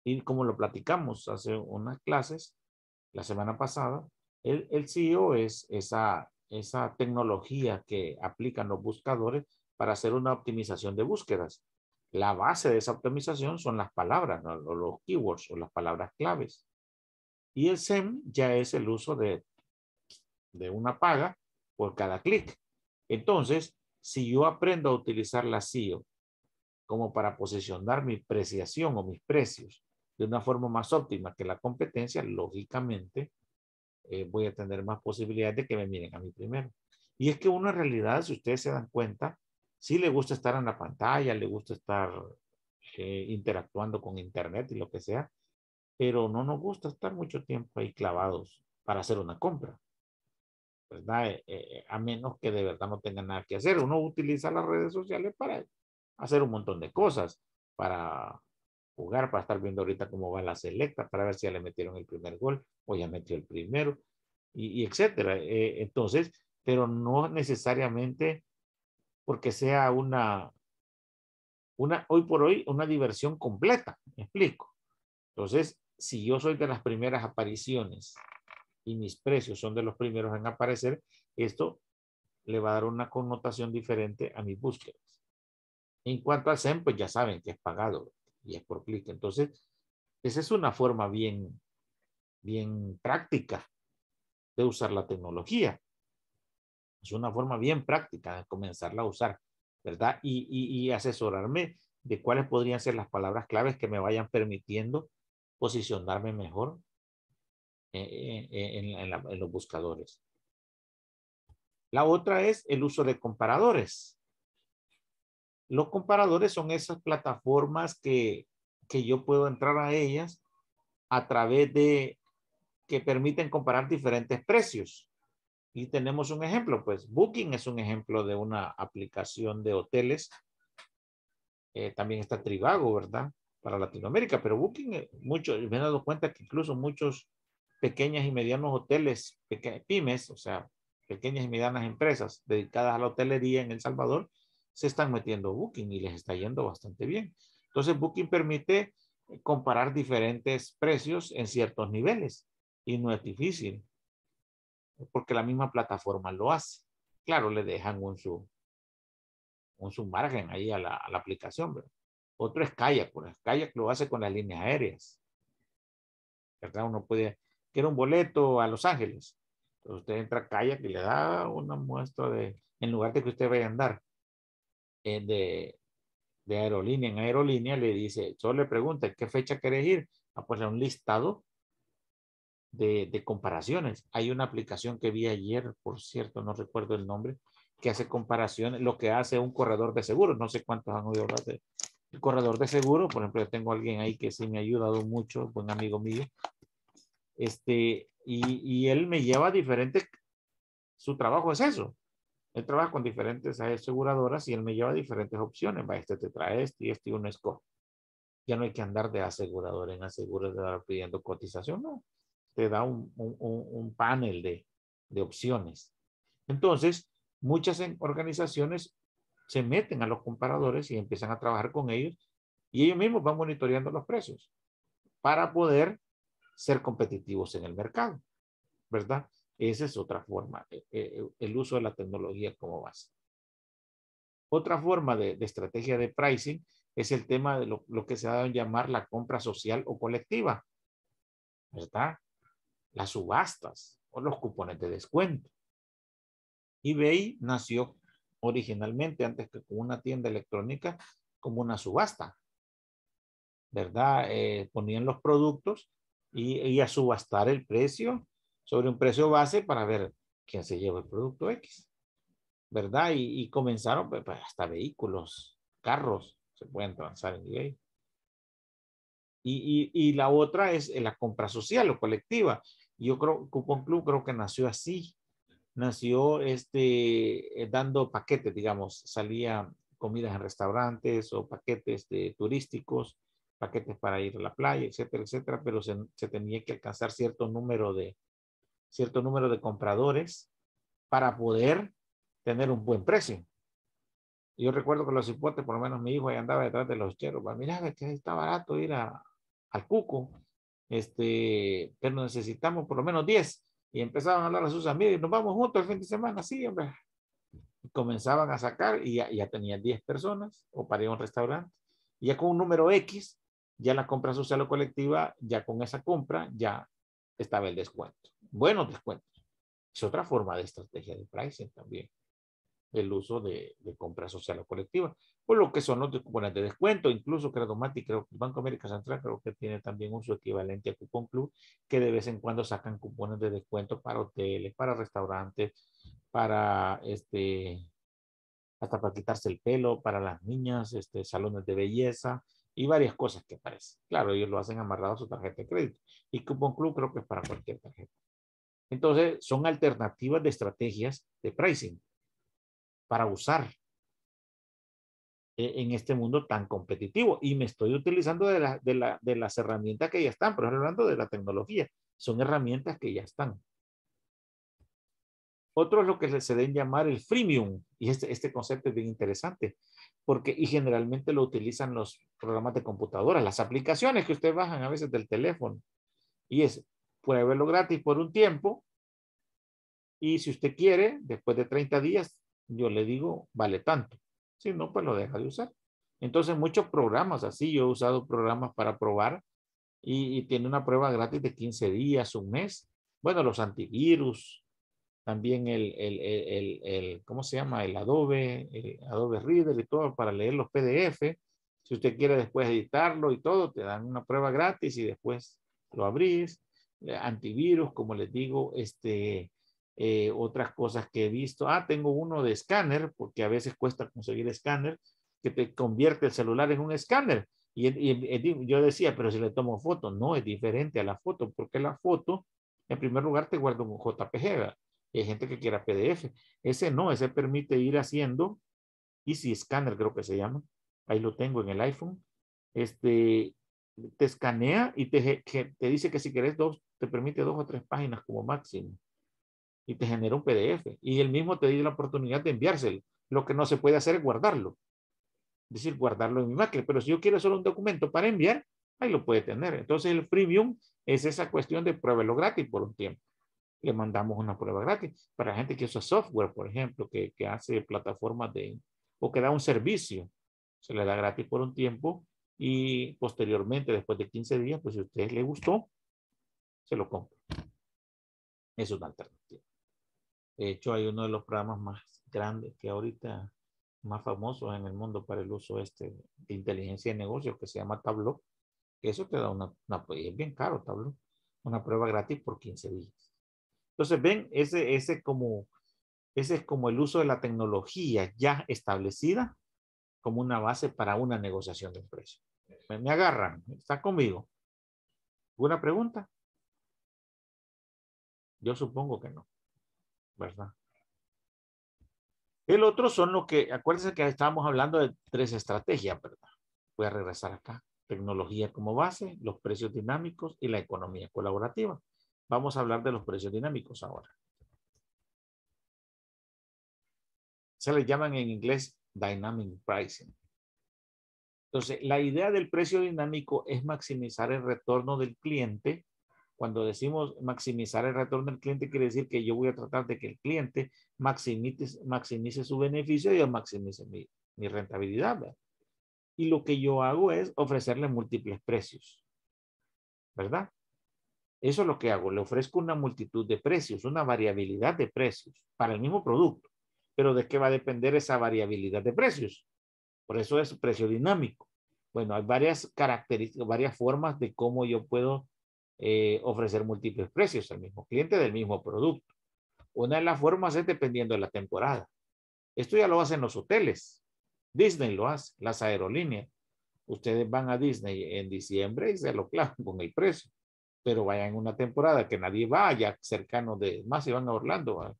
Y como lo platicamos hace unas clases, la semana pasada, el SEO es esa tecnología que aplican los buscadores para hacer una optimización de búsquedas. La base de esa optimización son las palabras, ¿no? Los keywords o las palabras claves. Y el SEM ya es el uso de una paga por cada clic. Entonces, si yo aprendo a utilizar la SEO como para posicionar mi preciación o mis precios de una forma más óptima que la competencia, lógicamente voy a tener más posibilidades de que me miren a mí primero. Y es que uno en realidad, si ustedes se dan cuenta, sí le gusta estar en la pantalla, le gusta estar interactuando con internet y lo que sea, pero no nos gusta estar mucho tiempo ahí clavados para hacer una compra, ¿verdad? A menos que de verdad no tenga nada que hacer. Uno utiliza las redes sociales para hacer un montón de cosas, para jugar, para estar viendo ahorita cómo va la selecta, para ver si ya le metieron el primer gol o ya metió el primero, y etcétera. Entonces, pero no necesariamente porque sea una hoy por hoy, una diversión completa. ¿Me explico? Entonces, si yo soy de las primeras apariciones y mis precios son de los primeros en aparecer, esto le va a dar una connotación diferente a mis búsquedas. En cuanto al SEM, pues ya saben que es pagado y es por clic. Entonces, esa es una forma bien, bien práctica de usar la tecnología. Es una forma bien práctica de comenzarla a usar, ¿verdad? Y asesorarme de cuáles podrían ser las palabras claves que me vayan permitiendo posicionarme mejor en los buscadores. La otra es el uso de comparadores. Los comparadores son esas plataformas que yo puedo entrar a ellas a través de que permiten comparar diferentes precios. Y tenemos un ejemplo, pues Booking es un ejemplo de una aplicación de hoteles. También está Trivago, ¿verdad? Para Latinoamérica, pero Booking, me he dado cuenta que incluso muchos pequeños y medianos hoteles, pymes, o sea, pequeñas y medianas empresas dedicadas a la hotelería en El Salvador, se están metiendo a Booking y les está yendo bastante bien. Entonces, Booking permite comparar diferentes precios en ciertos niveles y no es difícil porque la misma plataforma lo hace. Claro, le dejan un submargen ahí a la aplicación, ¿verdad? Otro es Kayak, pues Kayak lo hace con las líneas aéreas, ¿verdad? Uno puede, quiere un boleto a Los Ángeles, entonces usted entra a Kayak y le da una muestra de, en lugar de que usted vaya a andar de aerolínea en aerolínea, le dice, solo le pregunta, ¿qué fecha querés ir? Ah, pues a un listado de comparaciones. Hay una aplicación que vi ayer, por cierto, no recuerdo el nombre, que hace comparaciones, lo que hace un corredor de seguros, no sé cuántos han oído hablar de el corredor de seguro. Por ejemplo, yo tengo a alguien ahí que sí me ha ayudado mucho, buen amigo mío. Y él me lleva a diferentes, su trabajo es eso. Él trabaja con diferentes aseguradoras y él me lleva a diferentes opciones. Va, este te trae este y este y uno escoge. Ya no hay que andar de asegurador en asegurador pidiendo cotización, no. Te da un panel de opciones. Entonces, muchas organizaciones se meten a los comparadores y empiezan a trabajar con ellos y ellos mismos van monitoreando los precios para poder ser competitivos en el mercado, ¿verdad? Esa es otra forma, el uso de la tecnología como base. Otra forma de estrategia de pricing es el tema de lo que se ha dado en llamar la compra social o colectiva, ¿verdad? Las subastas o los cupones de descuento. eBay nació originalmente, antes que con una tienda electrónica, como una subasta, ¿verdad? Ponían los productos y a subastar el precio sobre un precio base para ver quién se lleva el producto X, ¿verdad? Y comenzaron pues, hasta vehículos, carros, se pueden transar en eBay. Y la otra es la compra social o colectiva. Yo creo, Coupon Club creo que nació así. Nació dando paquetes, digamos, salía comidas en restaurantes o paquetes turísticos, paquetes para ir a la playa, etcétera, etcétera, pero se tenía que alcanzar cierto número de compradores para poder tener un buen precio. Yo recuerdo que los hipotes, por lo menos mi hijo ahí andaba detrás de los cheros, mirá, que está barato ir al Cuco, pero necesitamos por lo menos 10. Y empezaban a hablar a sus amigos y nos vamos juntos el fin de semana, sí, hombre. Y comenzaban a sacar y ya tenían 10 personas o para ir a un restaurante. Y ya con un número X, ya la compra social o colectiva, ya con esa compra, ya estaba el descuento. Buenos descuentos. Es otra forma de estrategia de pricing también. El uso de compra social o colectiva. Por lo que son los cupones de descuento, incluso creo que el Banco América Central creo que tiene también un uso equivalente a Coupon Club, que de vez en cuando sacan cupones de descuento para hoteles, para restaurantes, para hasta para quitarse el pelo, para las niñas, salones de belleza, y varias cosas que aparecen. Claro, ellos lo hacen amarrado a su tarjeta de crédito. Y Coupon Club creo que es para cualquier tarjeta. Entonces, son alternativas de estrategias de pricing para usar en este mundo tan competitivo. Y me estoy utilizando de las herramientas que ya están, pero estoy hablando de la tecnología. Son herramientas que ya están. Otro es lo que se deben llamar el freemium. Y este concepto es bien interesante. Porque, y generalmente lo utilizan los programas de computadora, las aplicaciones que ustedes bajan a veces del teléfono. Y es, puede verlo gratis por un tiempo. Y si usted quiere, después de 30 días, yo le digo, vale tanto. Si no, pues lo deja de usar. Entonces, muchos programas así, yo he usado programas para probar y tiene una prueba gratis de 15 días, un mes. Bueno, los antivirus, también ¿cómo se llama? El Adobe Reader y todo para leer los PDF. Si usted quiere después editarlo y todo, te dan una prueba gratis y después lo abrís. Antivirus, como les digo, otras cosas que he visto. Tengo uno de escáner, porque a veces cuesta conseguir escáner, que te convierte el celular en un escáner. Y yo decía, pero si le tomo foto, no, es diferente a la foto, porque la foto, en primer lugar, te guarda un JPG, ¿verdad? Hay gente que quiera PDF. Ese no, ese permite ir haciendo Easy Scanner, creo que se llama. Ahí lo tengo en el iPhone. Te escanea y te dice que si querés te permite 2 o 3 páginas como máximo. Y te genera un PDF. Y él mismo te da la oportunidad de enviárselo. Lo que no se puede hacer es guardarlo. Es decir, guardarlo en mi máquina. Pero si yo quiero solo un documento para enviar, ahí lo puede tener. Entonces el freemium es esa cuestión de pruébelo gratis por un tiempo. Le mandamos una prueba gratis. Para gente que usa software, por ejemplo, que hace plataformas o que da un servicio. Se le da gratis por un tiempo y posteriormente, después de 15 días, pues si a ustedes les gustó, se lo compra. Es una alternativa. De hecho, hay uno de los programas más grandes que ahorita, más famosos en el mundo para el uso de inteligencia de negocios, que se llama Tableau. Eso te da es bien caro Tableau, una prueba gratis por 15 días. Entonces, ven, ese es como el uso de la tecnología ya establecida como una base para una negociación de precio. Me agarran, está conmigo. ¿Alguna pregunta? Yo supongo que no, ¿verdad? El otro son los que, acuérdense que estábamos hablando de 3 estrategias, ¿verdad? Voy a regresar acá. Tecnología como base, los precios dinámicos y la economía colaborativa. Vamos a hablar de los precios dinámicos ahora. Se les llaman en inglés dynamic pricing. Entonces, la idea del precio dinámico es maximizar el retorno del cliente. Cuando decimos maximizar el retorno del cliente, quiere decir que yo voy a tratar de que el cliente maximice su beneficio y yo maximice mi rentabilidad, ¿verdad? Y lo que yo hago es ofrecerle múltiples precios, ¿verdad? Eso es lo que hago. Le ofrezco una multitud de precios, una variabilidad de precios para el mismo producto. Pero ¿de qué va a depender esa variabilidad de precios? Por eso es precio dinámico. Bueno, hay varias características, varias formas de cómo yo puedo ofrecer múltiples precios al mismo cliente del mismo producto. Una de las formas es dependiendo de la temporada. Esto ya lo hacen los hoteles. Disney lo hace, las aerolíneas. Ustedes van a Disney en diciembre y se lo clavan con el precio. Pero vayan una temporada que nadie vaya cercano de, más si van a Orlando, ¿vale?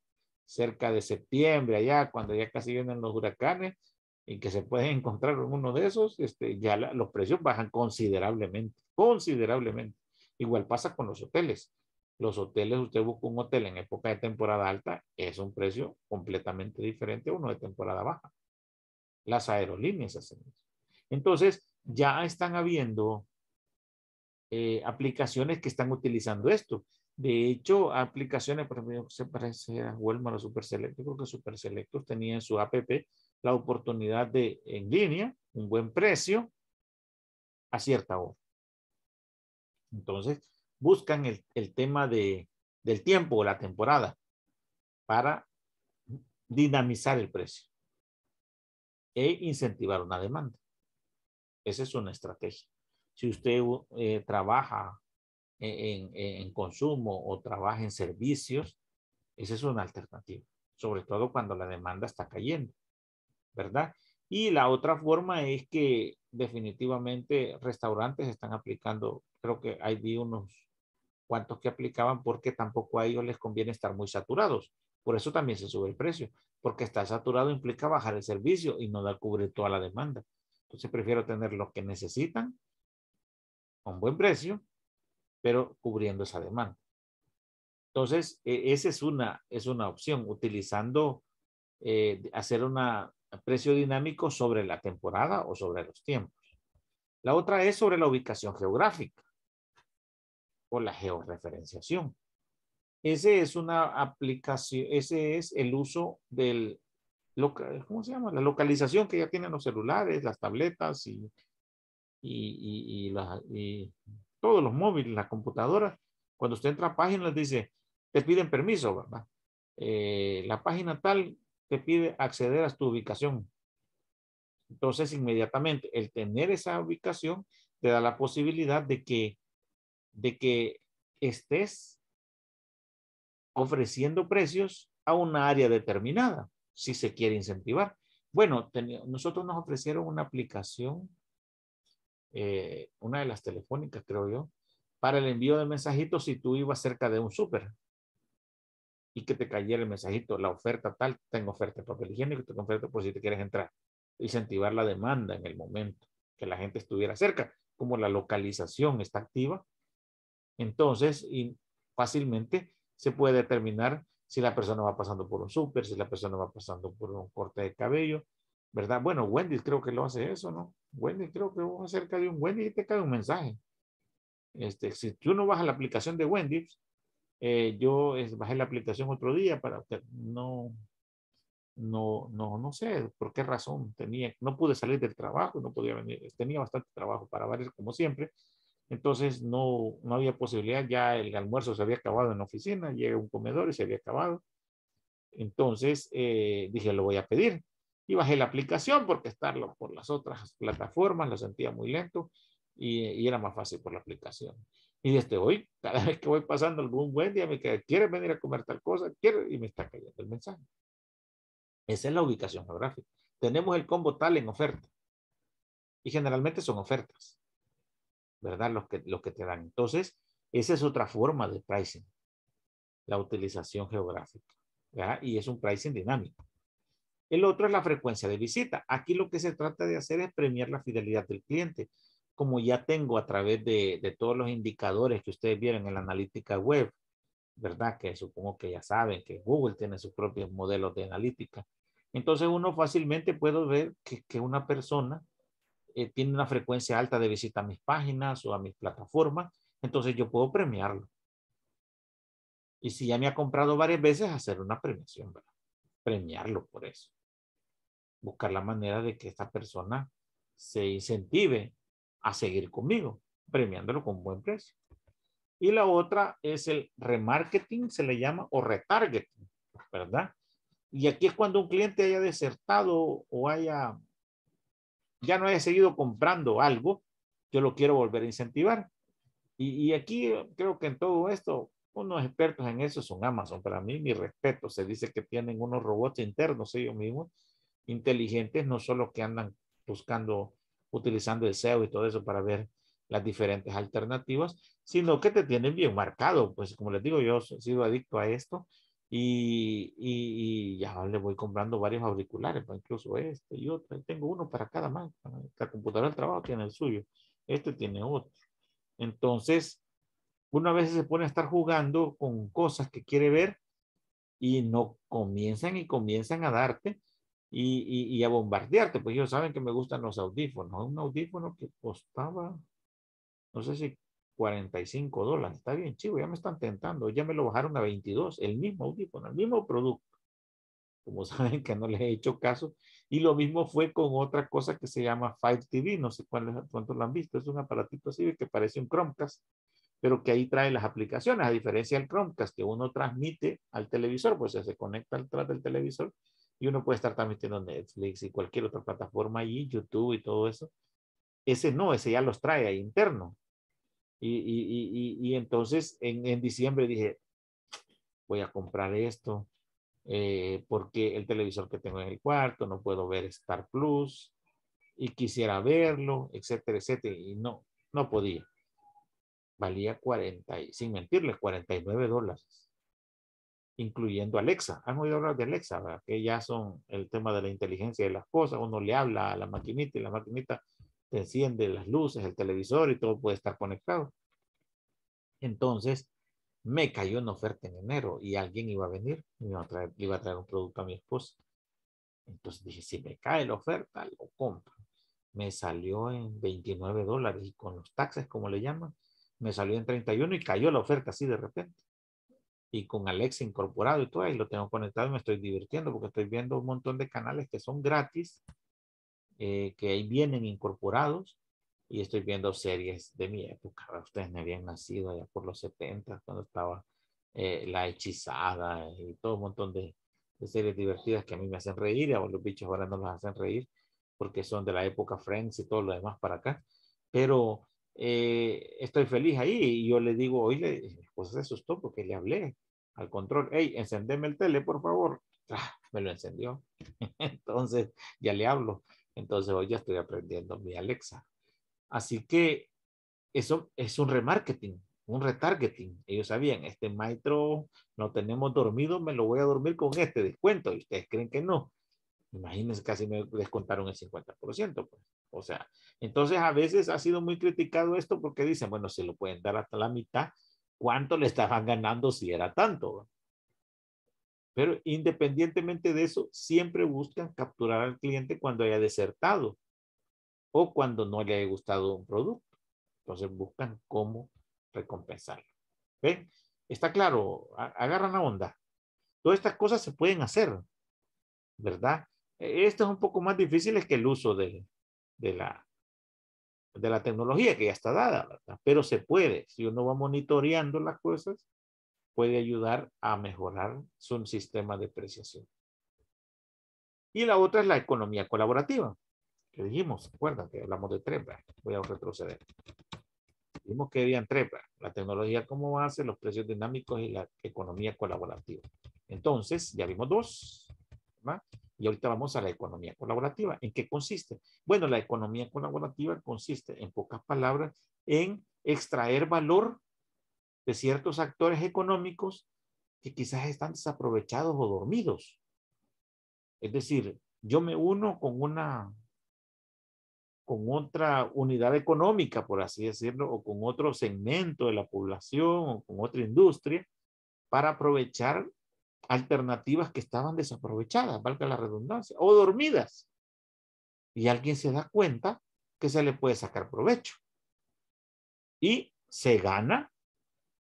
Cerca de septiembre, allá cuando ya casi vienen los huracanes y que se pueden encontrar en uno de esos, ya los precios bajan considerablemente, considerablemente. Igual pasa con los hoteles. Los hoteles, usted busca un hotel en época de temporada alta, es un precio completamente diferente a uno de temporada baja. Las aerolíneas hacen eso. Entonces, ya están habiendo aplicaciones que están utilizando esto. De hecho, aplicaciones, por ejemplo, se parece a Walmart o Super Select. Yo creo que Super Select tenía en su app la oportunidad de, en línea, un buen precio a cierta hora. Entonces, buscan el tema del tiempo o la temporada para dinamizar el precio e incentivar una demanda. Esa es una estrategia. Si usted trabaja en consumo o trabaja en servicios, esa es una alternativa, sobre todo cuando la demanda está cayendo, ¿verdad? Y la otra forma es que definitivamente restaurantes están aplicando, creo que ahí vi unos cuantos que aplicaban porque tampoco a ellos les conviene estar muy saturados. Por eso también se sube el precio, porque estar saturado implica bajar el servicio y no dar cubrir toda la demanda. Entonces prefiero tener los que necesitan con buen precio, pero cubriendo esa demanda. Entonces, esa es una opción, utilizando, hacer un precio dinámico sobre la temporada o sobre los tiempos. La otra es sobre la ubicación geográfica o la georreferenciación. Ese es una aplicación, ese es el uso del, ¿cómo se llama? La localización que ya tienen los celulares, las tabletas y todos los móviles, las computadoras. Cuando usted entra a páginas dice, te piden permiso, ¿verdad? La página tal te pide acceder a tu ubicación. Entonces, inmediatamente, el tener esa ubicación te da la posibilidad de que estés ofreciendo precios a una área determinada, si se quiere incentivar. Bueno, nosotros nos ofrecieron una aplicación, una de las telefónicas, creo yo, para el envío de mensajitos si tú ibas cerca de un súper y que te cayera el mensajito, la oferta tal, tengo oferta de papel higiénico, tengo oferta por si te quieres entrar, incentivar la demanda en el momento, que la gente estuviera cerca, como la localización está activa, entonces y fácilmente se puede determinar si la persona va pasando por un súper, si la persona va pasando por un corte de cabello, ¿verdad? Bueno, Wendy creo que lo hace eso, ¿no? Wendy creo que vas cerca de un Wendy y te cae un mensaje. Si tú no bajas la aplicación de Wendy, bajé la aplicación otro día para que no sé por qué razón tenía, no pude salir del trabajo, no podía venir, tenía bastante trabajo para varios como siempre, entonces no había posibilidad, ya el almuerzo se había acabado en la oficina, llegué a un comedor y se había acabado, entonces dije lo voy a pedir y bajé la aplicación porque estarlo por las otras plataformas lo sentía muy lento. Y era más fácil por la aplicación. Y desde hoy, cada vez que voy pasando algún buen día, me queda, ¿quieres venir a comer tal cosa? ¿Quieres? Y me está cayendo el mensaje. Esa es la ubicación geográfica. Tenemos el combo tal en oferta. Y generalmente son ofertas, ¿verdad? Los que te dan. Entonces, esa es otra forma de pricing. La utilización geográfica, ¿verdad? Y es un pricing dinámico. El otro es la frecuencia de visita. Aquí lo que se trata de hacer es premiar la fidelidad del cliente. Como ya tengo a través de todos los indicadores que ustedes vieron en la analítica web, ¿verdad? Que supongo que ya saben que Google tiene sus propios modelos de analítica. Entonces uno fácilmente puede ver que una persona tiene una frecuencia alta de visita a mis páginas o a mis plataformas. Entonces yo puedo premiarlo. Y si ya me ha comprado varias veces, hacer una premiación, ¿verdad? Premiarlo por eso. Buscar la manera de que esta persona se incentive a seguir conmigo, premiándolo con buen precio. Y la otra es el remarketing, se le llama, o retargeting, ¿verdad? Y aquí es cuando un cliente haya desertado o ya no haya seguido comprando algo, yo lo quiero volver a incentivar. Y aquí creo que en todo esto, unos expertos en eso son Amazon. Para mí, mi respeto, se dice que tienen unos robots internos ellos mismos, inteligentes, no solo que andan buscando utilizando el SEO y todo eso para ver las diferentes alternativas, sino que te tienen bien marcado, pues como les digo, yo he sido adicto a esto y ya le voy comprando varios auriculares, pues incluso este y otro, tengo uno para cada marca, la computadora del trabajo tiene el suyo, este tiene otro, entonces una vez se pone a estar jugando con cosas que quiere ver y no comienzan a darte y a bombardearte, pues ellos saben que me gustan los audífonos, un audífono que costaba, no sé si $45, está bien chivo, ya me están tentando, ya me lo bajaron a 22, el mismo audífono, el mismo producto, como saben que no les he hecho caso, y lo mismo fue con otra cosa que se llama Fire TV, no sé cuántos lo han visto, es un aparatito así que parece un Chromecast, pero que ahí trae las aplicaciones, a diferencia del Chromecast que uno transmite al televisor, pues se conecta atrás del televisor, y uno puede estar transmitiendo Netflix y cualquier otra plataforma allí, YouTube y todo eso. Ese no, ese ya los trae ahí interno. Y entonces en diciembre dije, voy a comprar esto. porque el televisor que tengo en el cuarto, no puedo ver Star Plus y quisiera verlo, etcétera, etcétera, y no podía. Valía 40, y sin mentirles, $49, incluyendo Alexa. Han oído hablar de Alexa, ¿verdad? Que ya son el tema de la inteligencia de las cosas. Uno le habla a la maquinita y la maquinita te enciende las luces, el televisor y todo puede estar conectado. Entonces, me cayó una oferta en enero y alguien iba a venir y iba a traer un producto a mi esposa. Entonces dije, si me cae la oferta, lo compro. Me salió en $29 y con los taxes, como le llaman, me salió en 31 y cayó la oferta así de repente. Y con Alexa incorporado y todo, y lo tengo conectado y me estoy divirtiendo porque estoy viendo un montón de canales que son gratis, que ahí vienen incorporados, y estoy viendo series de mi época. Ustedes me habían nacido allá por los 70, cuando estaba La Hechizada y todo un montón de series divertidas que a mí me hacen reír, y a los bichos ahora no los hacen reír porque son de la época Friends y todo lo demás para acá. Pero estoy feliz ahí, y yo le digo, oye, mi esposa se asustó porque le hablé al control, hey, encendeme el tele, por favor. Me lo encendió. Entonces ya le hablo. Entonces hoy ya estoy aprendiendo mi Alexa. Así que eso es un remarketing, un retargeting. Ellos sabían, este maestro no tenemos dormido, me lo voy a dormir con este descuento. Y ustedes creen que no. Imagínense, casi me descontaron el 50%. Pues. O sea, entonces a veces ha sido muy criticado esto porque dicen, bueno, si lo pueden dar hasta la mitad, ¿cuánto le estaban ganando si era tanto? Pero independientemente de eso, siempre buscan capturar al cliente cuando haya desertado o cuando no le haya gustado un producto. Entonces buscan cómo recompensarlo. ¿Ven? Está claro, agarran la onda. Todas estas cosas se pueden hacer, ¿verdad? Esto es un poco más difícil que el uso de la tecnología que ya está dada, ¿verdad? Pero se puede. Si uno va monitoreando las cosas, puede ayudar a mejorar su sistema de preciación. Y la otra es la economía colaborativa, que dijimos, ¿se acuerdan? Que hablamos de tres, ¿verdad? Voy a retroceder. Dijimos que habían tres, ¿verdad? La tecnología como base, los precios dinámicos y la economía colaborativa. Entonces, ya vimos dos, ¿verdad? Y ahorita vamos a la economía colaborativa. ¿En qué consiste? Bueno, la economía colaborativa consiste, en pocas palabras, en extraer valor de ciertos actores económicos que quizás están desaprovechados o dormidos. Es decir, yo me uno con otra unidad económica, por así decirlo, o con otro segmento de la población, o con otra industria, para aprovechar alternativas que estaban desaprovechadas, valga la redundancia, o dormidas. Y alguien se da cuenta que se le puede sacar provecho. Y se gana,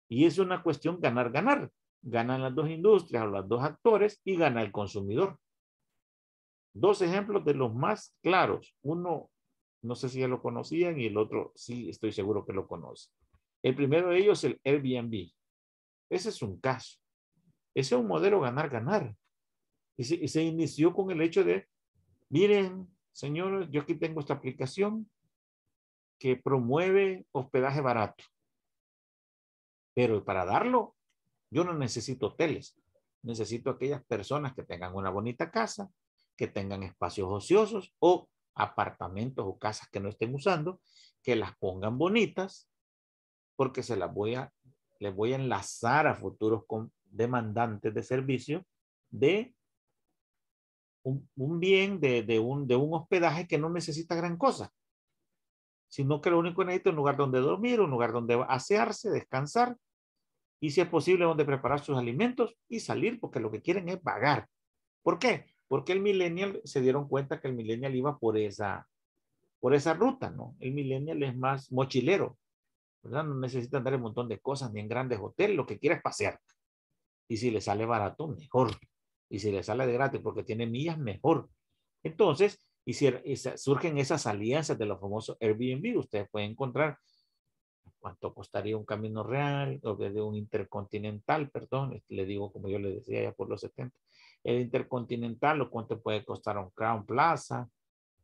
y es una cuestión ganar-ganar. Ganan las dos industrias o los dos actores y gana el consumidor. Dos ejemplos de los más claros. Uno, no sé si ya lo conocían, y el otro sí estoy seguro que lo conocen. El primero de ellos es el Airbnb. Ese es un caso. Ese es un modelo ganar-ganar. Y se inició con el hecho de, miren, señores, yo aquí tengo esta aplicación que promueve hospedaje barato. Pero para darlo, yo no necesito hoteles. Necesito aquellas personas que tengan una bonita casa, que tengan espacios ociosos o apartamentos o casas que no estén usando, que las pongan bonitas, porque les voy a enlazar a futuros demandantes de servicio de un bien, de un hospedaje que no necesita gran cosa, sino que lo único que necesita es un lugar donde dormir, un lugar donde asearse, descansar, y si es posible donde preparar sus alimentos y salir, porque lo que quieren es vagar. ¿Por qué? Porque el millennial, se dieron cuenta que el millennial iba por esa ruta, ¿no? El millennial es más mochilero, ¿verdad? No necesita andar un montón de cosas ni en grandes hoteles, lo que quiere es pasear. Y si le sale barato, mejor. Y si le sale de gratis porque tiene millas, mejor. Entonces, surgen esas alianzas de los famosos Airbnb. Ustedes pueden encontrar cuánto costaría un camino real, o de un intercontinental, perdón, le digo como yo le decía ya por los 70, el intercontinental, o cuánto puede costar un Crown Plaza,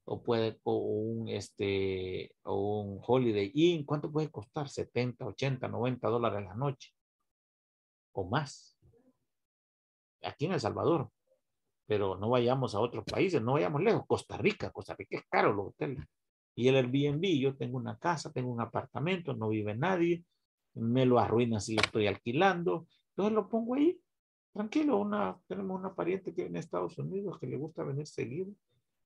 o un Holiday Inn, cuánto puede costar, 70, 80, $90 la noche, o más. aquí en El Salvador, pero no vayamos a otros países, no vayamos lejos. Costa Rica es caro los hoteles. Y el Airbnb, yo tengo una casa, tengo un apartamento, no vive nadie, me lo arruinan si lo estoy alquilando, entonces lo pongo ahí, tranquilo. Tenemos una pariente que viene a Estados Unidos que le gusta venir seguido,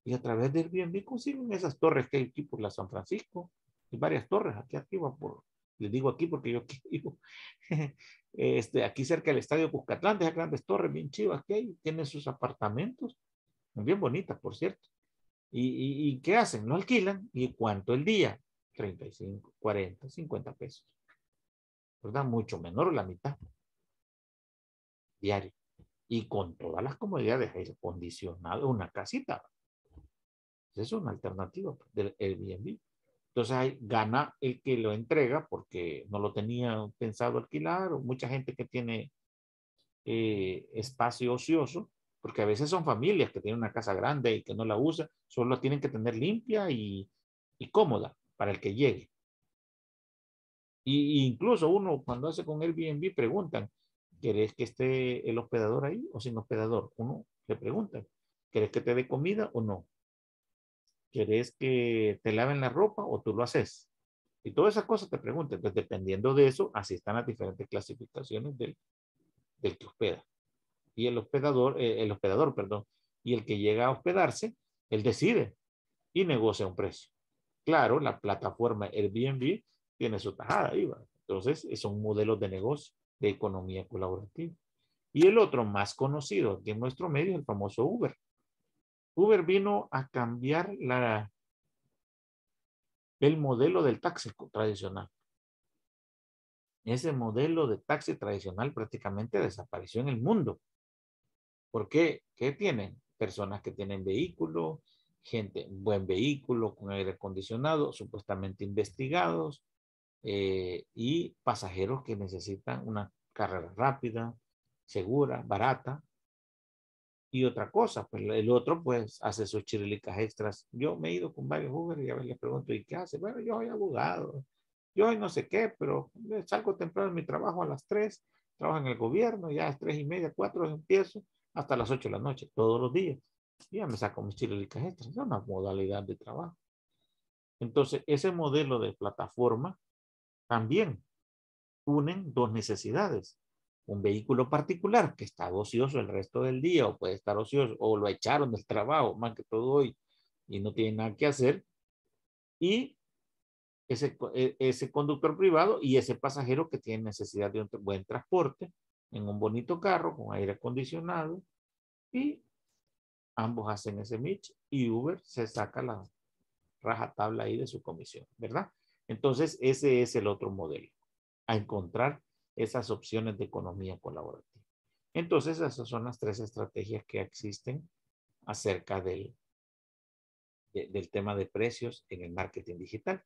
y a través del Airbnb consiguen esas torres que hay aquí por la San Francisco, y varias torres aquí arriba, les digo aquí porque yo aquí vivo, aquí cerca del estadio Cuscatlán, esas grandes torres bien chivas que hay, tienen sus apartamentos, bien bonitas por cierto, y ¿qué hacen? Lo alquilan, ¿y cuánto el día? 35, 40, 50 pesos, ¿verdad? Mucho menor, la mitad diario, y con todas las comodidades, aire acondicionado, una casita. Es una alternativa del Airbnb. Entonces ahí gana el que lo entrega porque no lo tenía pensado alquilar, o mucha gente que tiene espacio ocioso, porque a veces son familias que tienen una casa grande y que no la usan, solo la tienen que tener limpia y cómoda para el que llegue. Y incluso uno cuando hace con Airbnb preguntan, ¿querés que esté el hospedador ahí o sin hospedador? Uno le pregunta, ¿querés que te dé comida o no? ¿Querés que te laven la ropa o tú lo haces? Y todas esas cosas te preguntan. Entonces, dependiendo de eso, así están las diferentes clasificaciones del que hospeda. Y el hospedador, y el que llega a hospedarse, él decide y negocia un precio. Claro, la plataforma Airbnb tiene su tajada ahí, ¿va? Entonces, son modelos de negocio, de economía colaborativa. Y el otro más conocido aquí en nuestro medio es el famoso Uber. Uber vino a cambiar el modelo del taxi tradicional. Ese modelo de taxi tradicional prácticamente desapareció en el mundo. ¿Por qué? ¿Qué tienen? Personas que tienen vehículo, gente, buen vehículo con aire acondicionado, supuestamente investigados, y pasajeros que necesitan una carrera rápida, segura, barata. Y otra cosa, pues el otro pues hace sus chirilicas extras. Yo me he ido con varios Uber y a veces les pregunto, ¿y qué hace? Bueno, yo soy abogado, yo soy no sé qué, pero salgo temprano de mi trabajo a las 3, trabajo en el gobierno, ya a las 3:30, 4 empiezo, hasta las 8 de la noche, todos los días. Y ya me saco mis chirilicas extras, es una modalidad de trabajo. Entonces, ese modelo de plataforma también unen dos necesidades. Un vehículo particular que está ocioso el resto del día o puede estar ocioso o lo echaron del trabajo más que todo hoy y no tiene nada que hacer, y ese conductor privado y ese pasajero que tiene necesidad de un buen transporte en un bonito carro con aire acondicionado, y ambos hacen ese mix y Uber se saca la rajatabla ahí de su comisión, ¿verdad? Entonces ese es el otro modelo a encontrar, esas opciones de economía colaborativa. Entonces, esas son las tres estrategias que existen acerca del tema de precios en el marketing digital.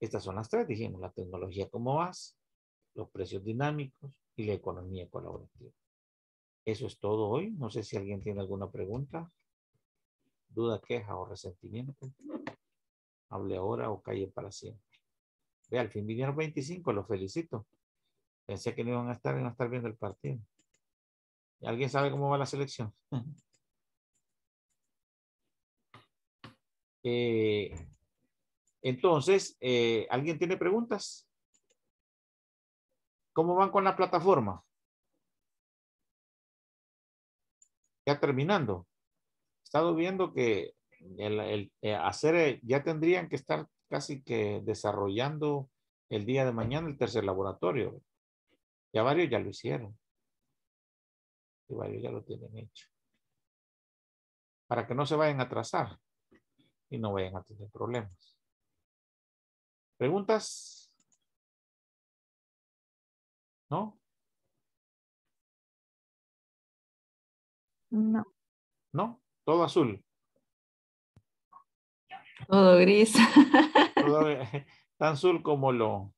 Estas son las tres, dijimos, la tecnología como base, los precios dinámicos y la economía colaborativa. Eso es todo hoy. No sé si alguien tiene alguna pregunta, duda, queja o resentimiento. Hable ahora o calle para siempre. Ve, al fin vinieron 25, los felicito. Pensé que no iban a estar, viendo el partido. ¿Alguien sabe cómo va la selección? Entonces, ¿alguien tiene preguntas? ¿Cómo van con la plataforma? Ya terminando. He estado viendo que ya tendrían que estar casi que desarrollando el día de mañana el tercer laboratorio. Ya varios ya lo hicieron. Y varios ya lo tienen hecho. Para que no se vayan a atrasar y no vayan a tener problemas. ¿Preguntas? ¿No? No. ¿No? Todo azul. Todo gris. Todo, tan azul como lo...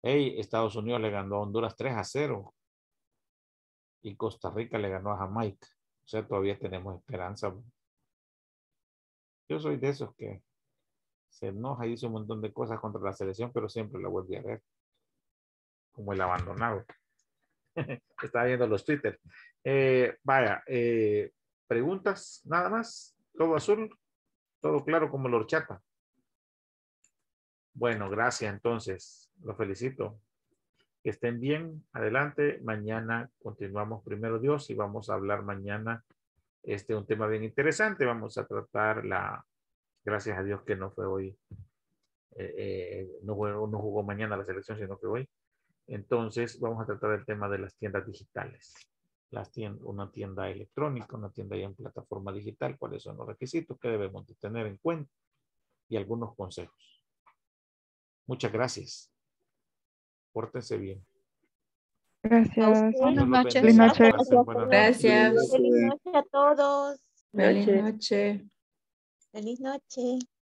Hey, Estados Unidos le ganó a Honduras 3-0 y Costa Rica le ganó a Jamaica. O sea, todavía tenemos esperanza. Yo soy de esos que se enoja y dice un montón de cosas contra la selección, pero siempre la vuelve a ver como el abandonado. Estaba viendo los Twitter. Vaya, preguntas, nada más. Todo azul, todo claro como la horchata. Bueno, gracias entonces. Los felicito. Que estén bien. Adelante. Mañana continuamos, primero Dios, y vamos a hablar mañana un tema bien interesante. Vamos a tratar la... Gracias a Dios que no fue hoy. No jugó mañana la selección, sino que hoy. Entonces vamos a tratar el tema de las tiendas digitales. Una tienda electrónica, una tienda ya en plataforma digital. ¿Cuáles son los requisitos que debemos de tener en cuenta? Y algunos consejos. Muchas gracias. Pórtense bien. Gracias. Buenas noches. Buenas noches. Gracias. Feliz noche a todos. Feliz noche. Feliz noche.